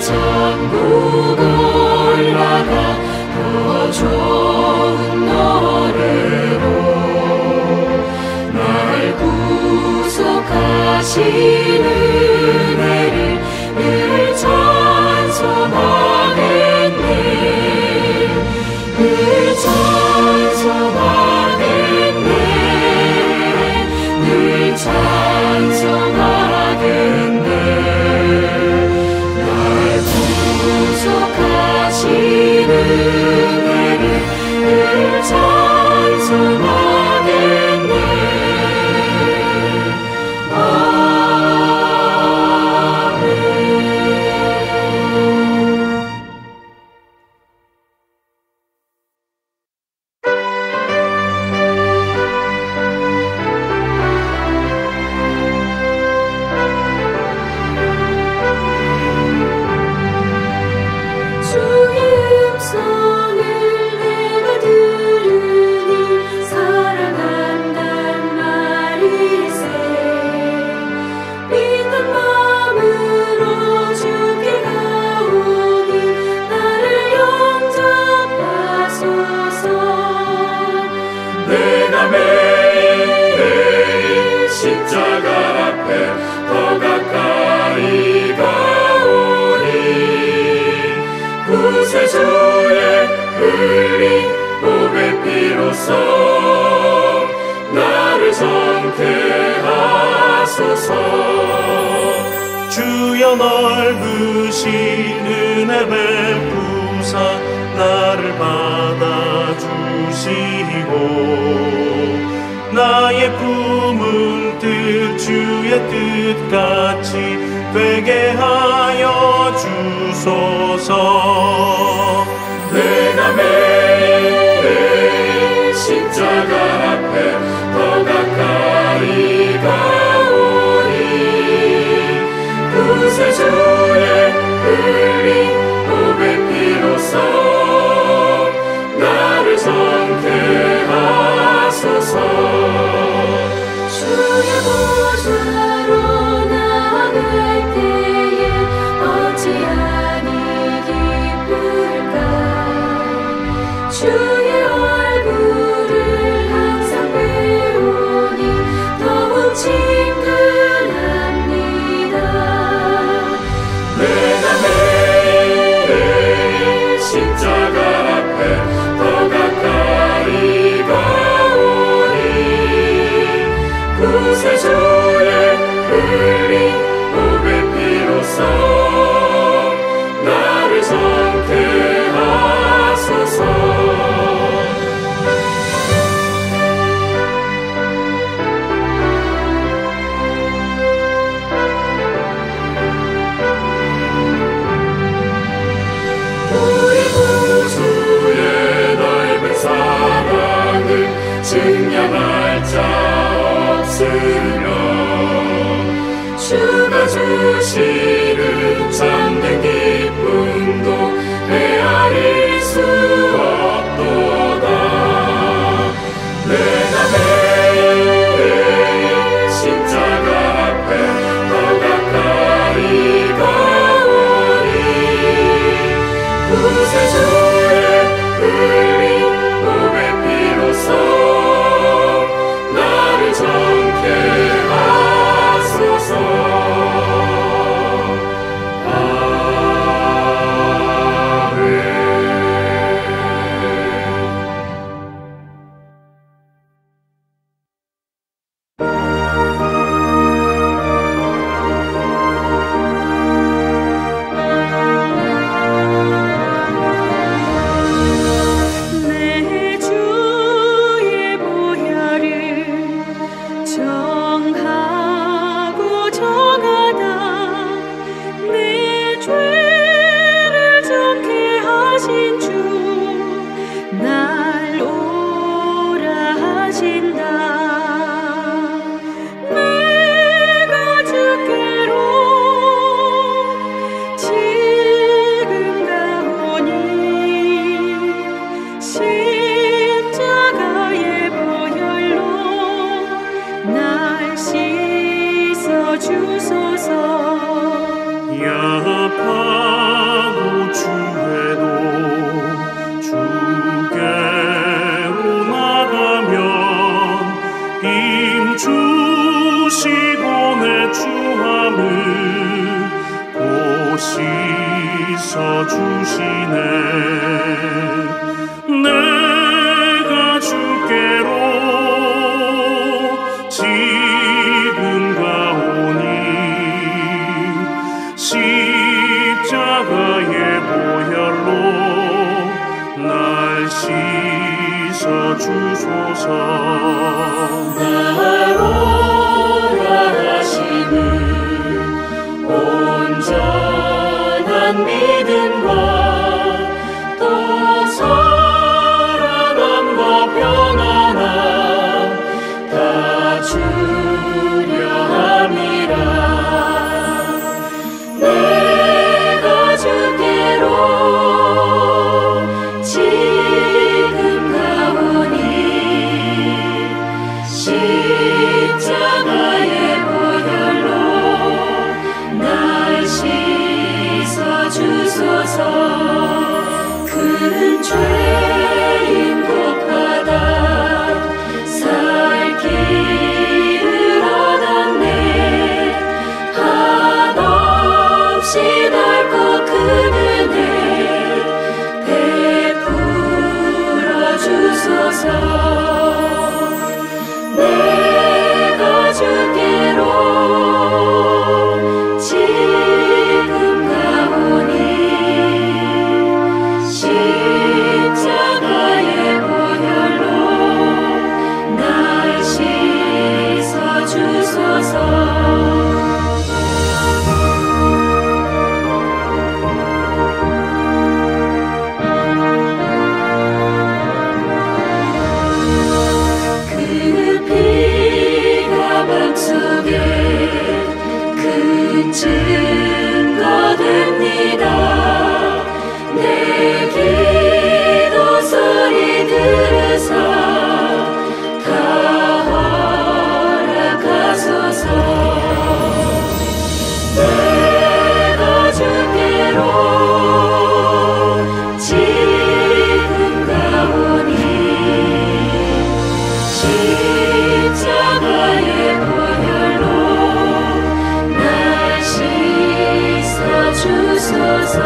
천국 올라가 더 좋은 노래로 날 구속하신 은혜를 늘 찬송하겠네. 늘 찬송하겠네. 늘 찬송하겠네. 구속하신 은혜를 늘 찬송하겠네. 아멘. 주가 주시는 참된 길 죄를 정케 하신 주 날 오라 하신다. 내가 주께로 지금 가오니 십자가의 보혈로 날 씻어주소서. 야파고 주에도 주께 온화하면 임주시고 내 주함을 보시서 주시네. 내가 주께로 지금 가오니 십자가의 보혈로 날 씻어 주소서. 날 오라 하시는 온전한 믿음과 또 사랑함과 평안함 다 주려 함이라. 그는 죄인 곱하다 살 길을 얻었네. 한없이 넓고 큰 은혜 베풀어 주소서. 내가 주께로 지금 가오니 십자가의 보혈로 날 씻어 주소서. 그 피가 맘속에 큰 증거 됩니다. 내 기도 소리 들으사 다 허락하소서. 내가 주께로 지금 가오니 십자가의 보혈로 날 씻어 주소서.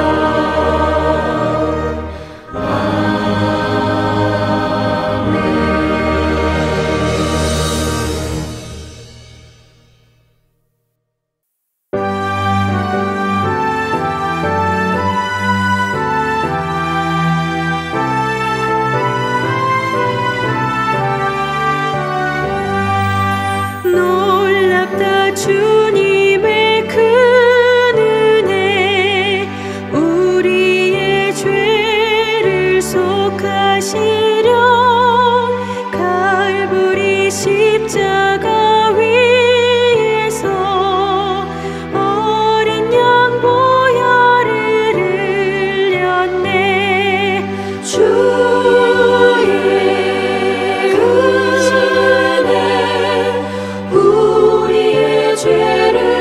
죄를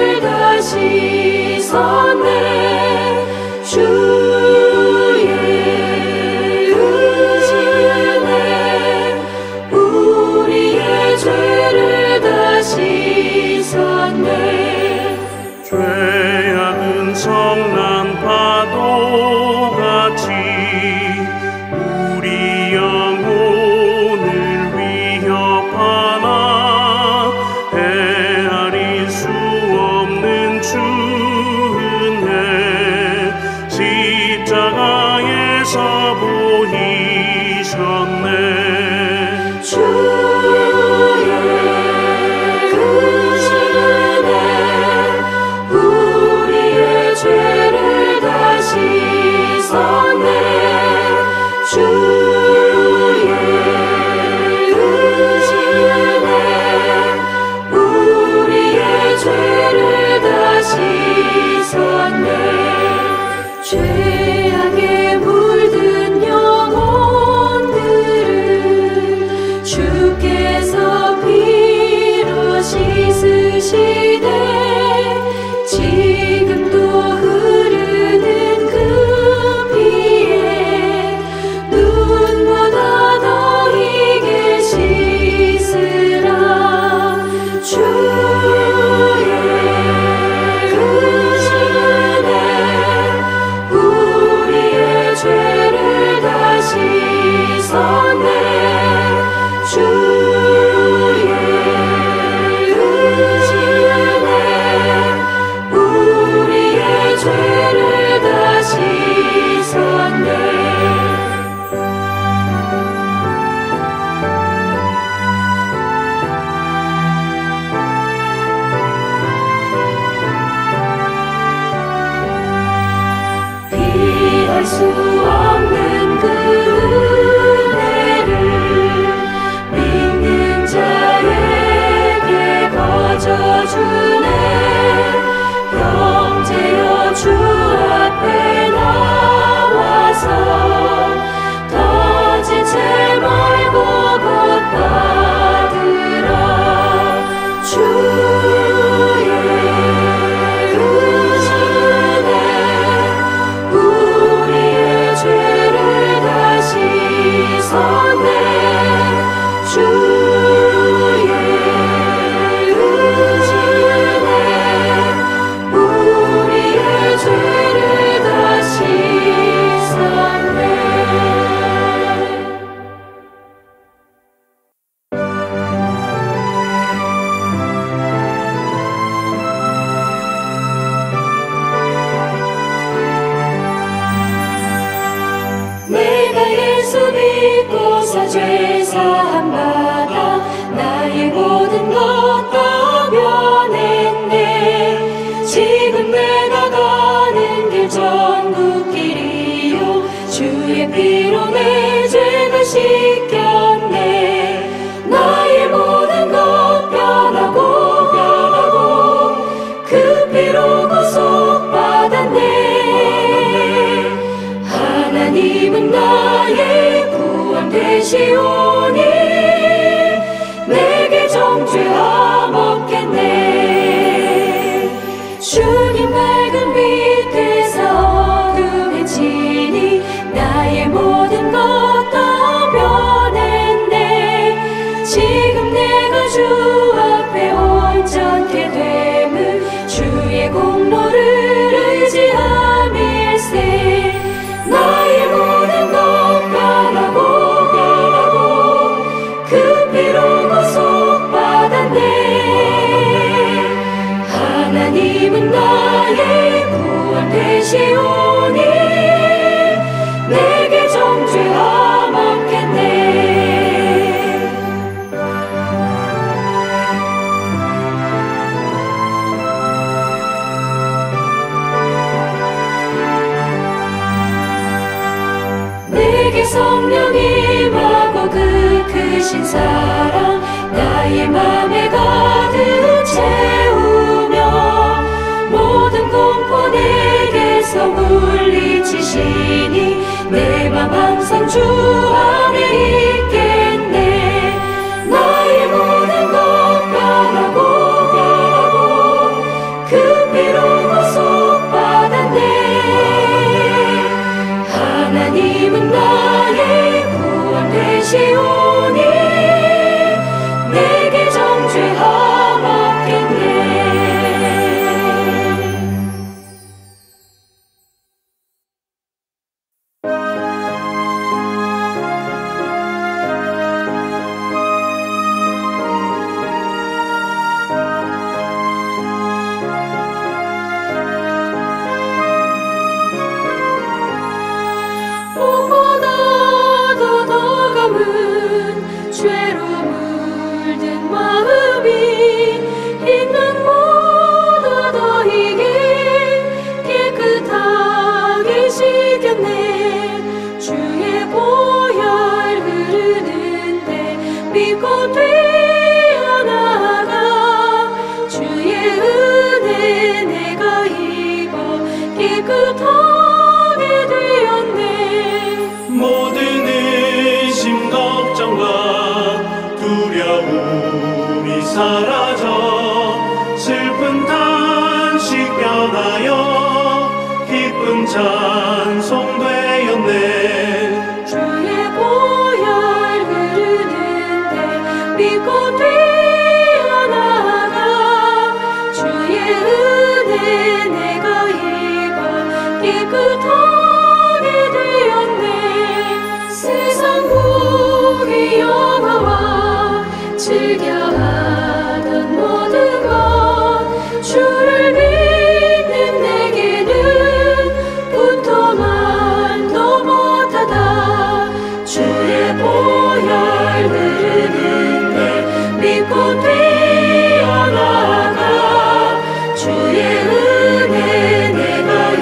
주의 은혜 내가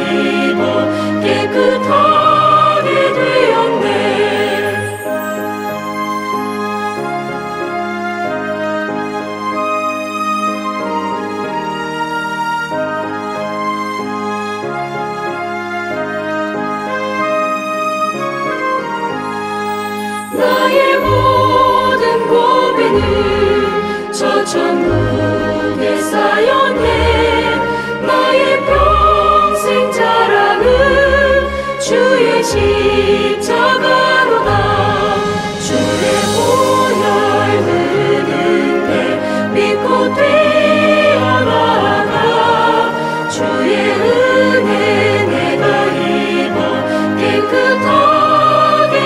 입어 깨끗한 나는 저 천국에 쌓여낸 나의 평생 자랑은 주의 십자가로다. 주의 보혈 흐르는 때 믿고 뛰어나가 주의 은혜 내가 입어 깨끗하게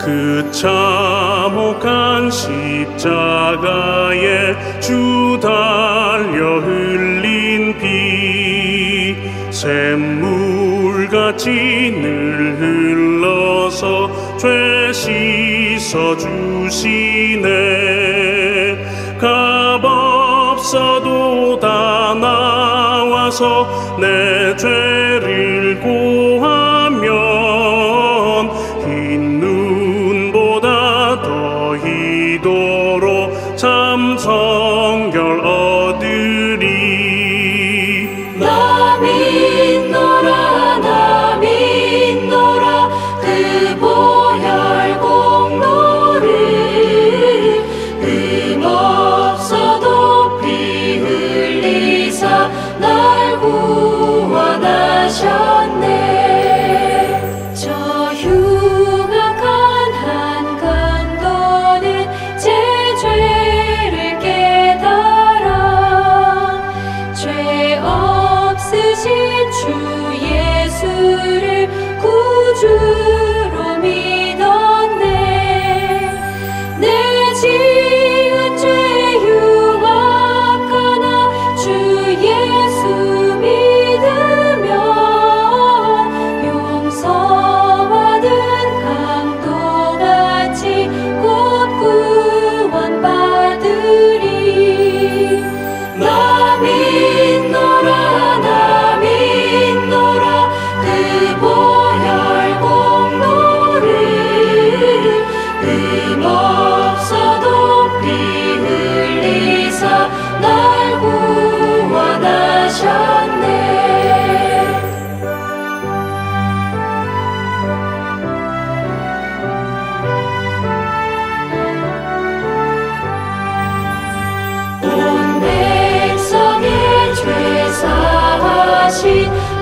그 참혹한 십자가에 주 달려 흘린 피 샘물같이 늘 흘러서 죄 씻어주시네. 값없어도 다 나와서 내 죄를 고하면 흰 눈보다 더 희도록 참 성결 얻으리. 나 믿노라 나 믿노라 그 보혈 공로를 흠 없어도 피 흘리사 날 구원하셨네.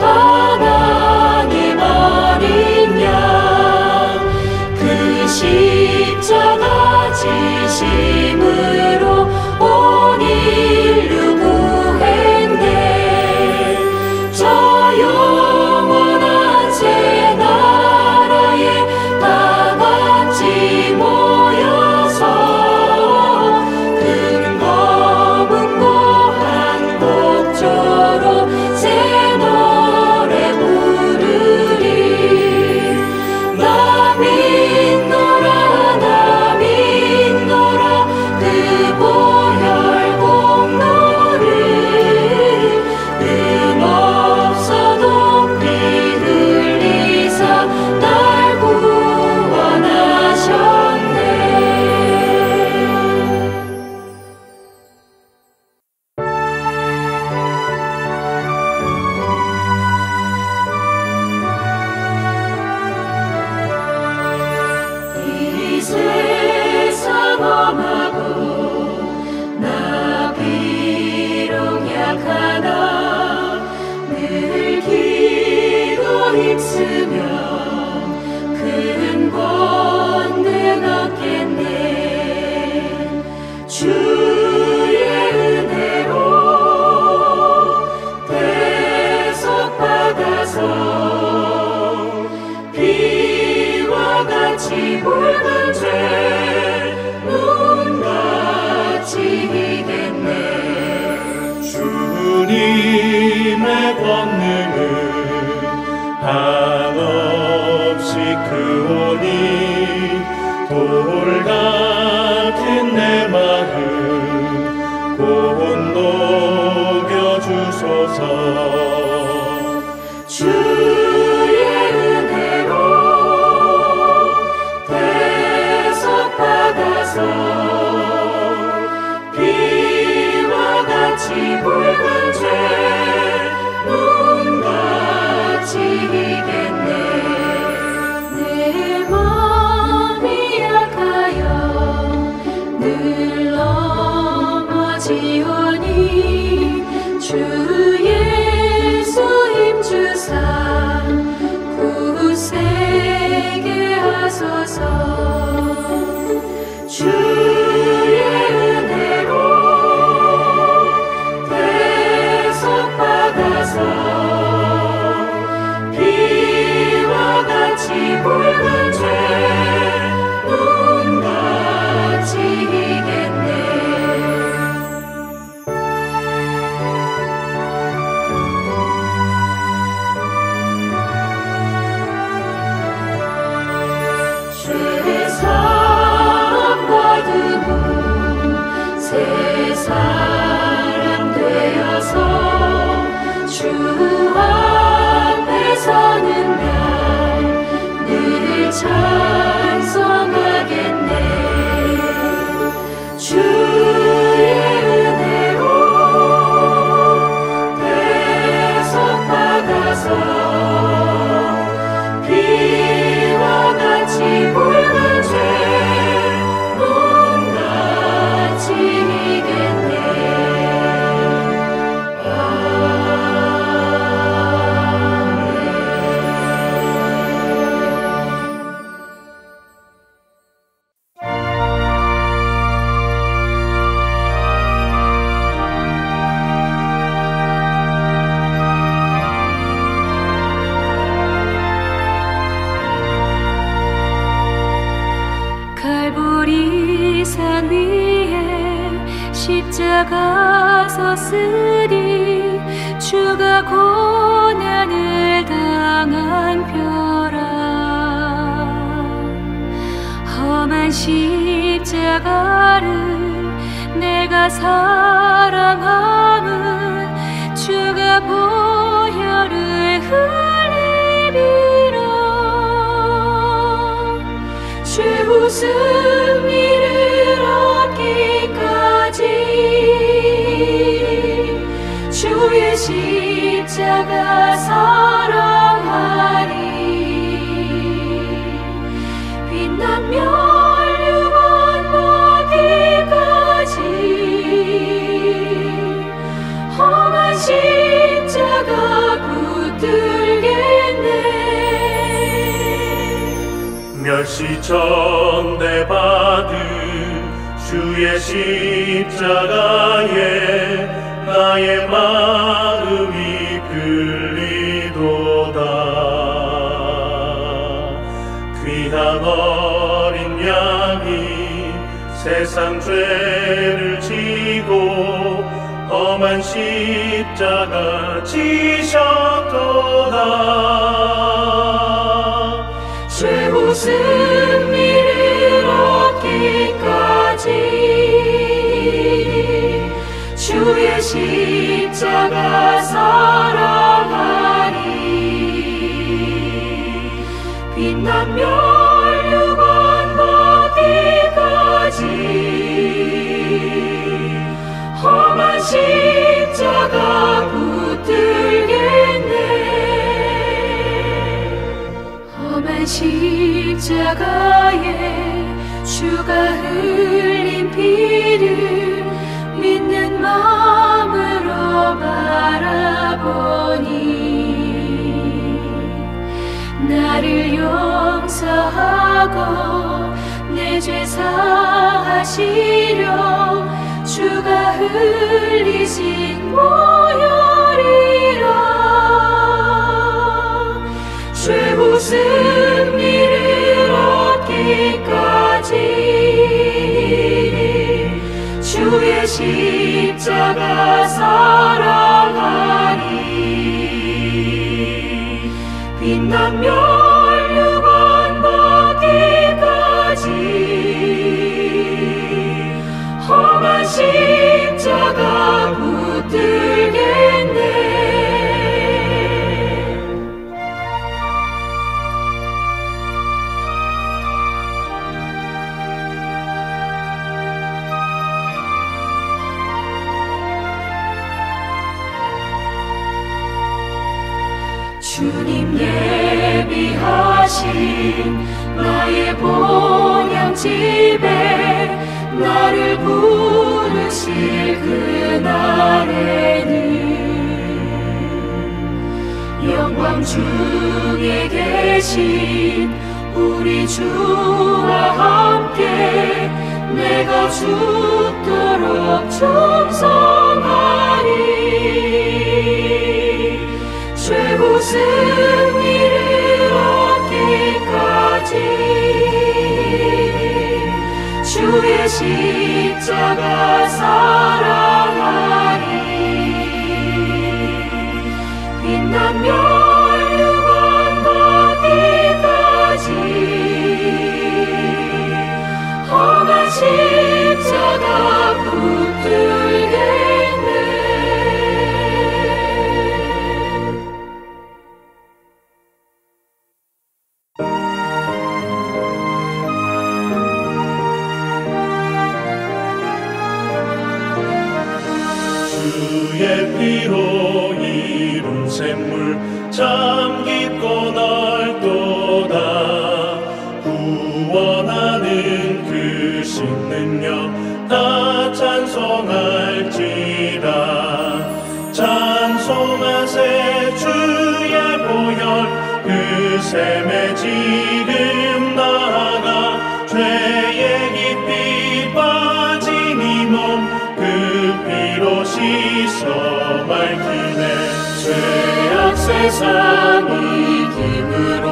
하나님 어린 양 그 십자가 지심으로 온 인류 구했네. 저 영원한 새 나라에 다 같이 모여서 큰 거문고 한 곡조로 새 주의 은혜로 대속받아서 십자가 샘에 지금 나가 죄의 깊이 빠진 이 몸 그 피로 씻어 밝히네. 죄악 세상이 기으로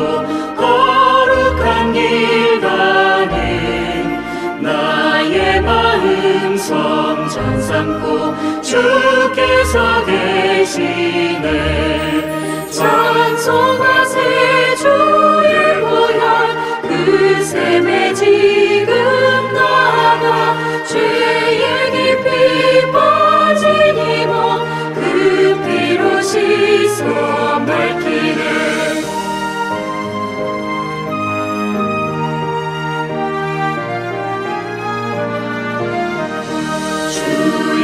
거룩한 길 가는 나의 마음 성찬 삼고 주께서 계시네. 찬송하세 주의 보혈 그 샘에 지금 나가 죄의 깊이 빠진 이 몸 그 피로 씻어 밝히네.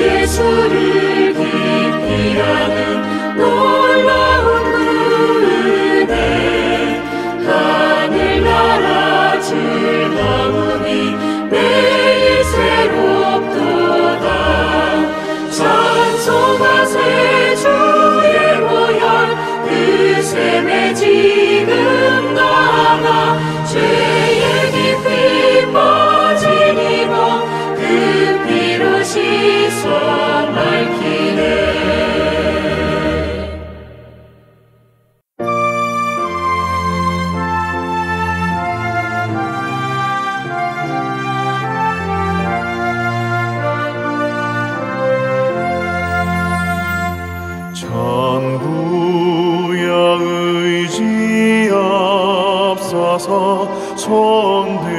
예수를 깊이 아는 놀라운 그 은혜 하늘나라 즐거움이 매일 새롭도다. 찬송하세 주의 보혈 그 샘에 지금 나가 죄의 깊이 빠진 이 몸 그 피로 씻어 밝히네. 전부여 의지없어서 손 들고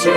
주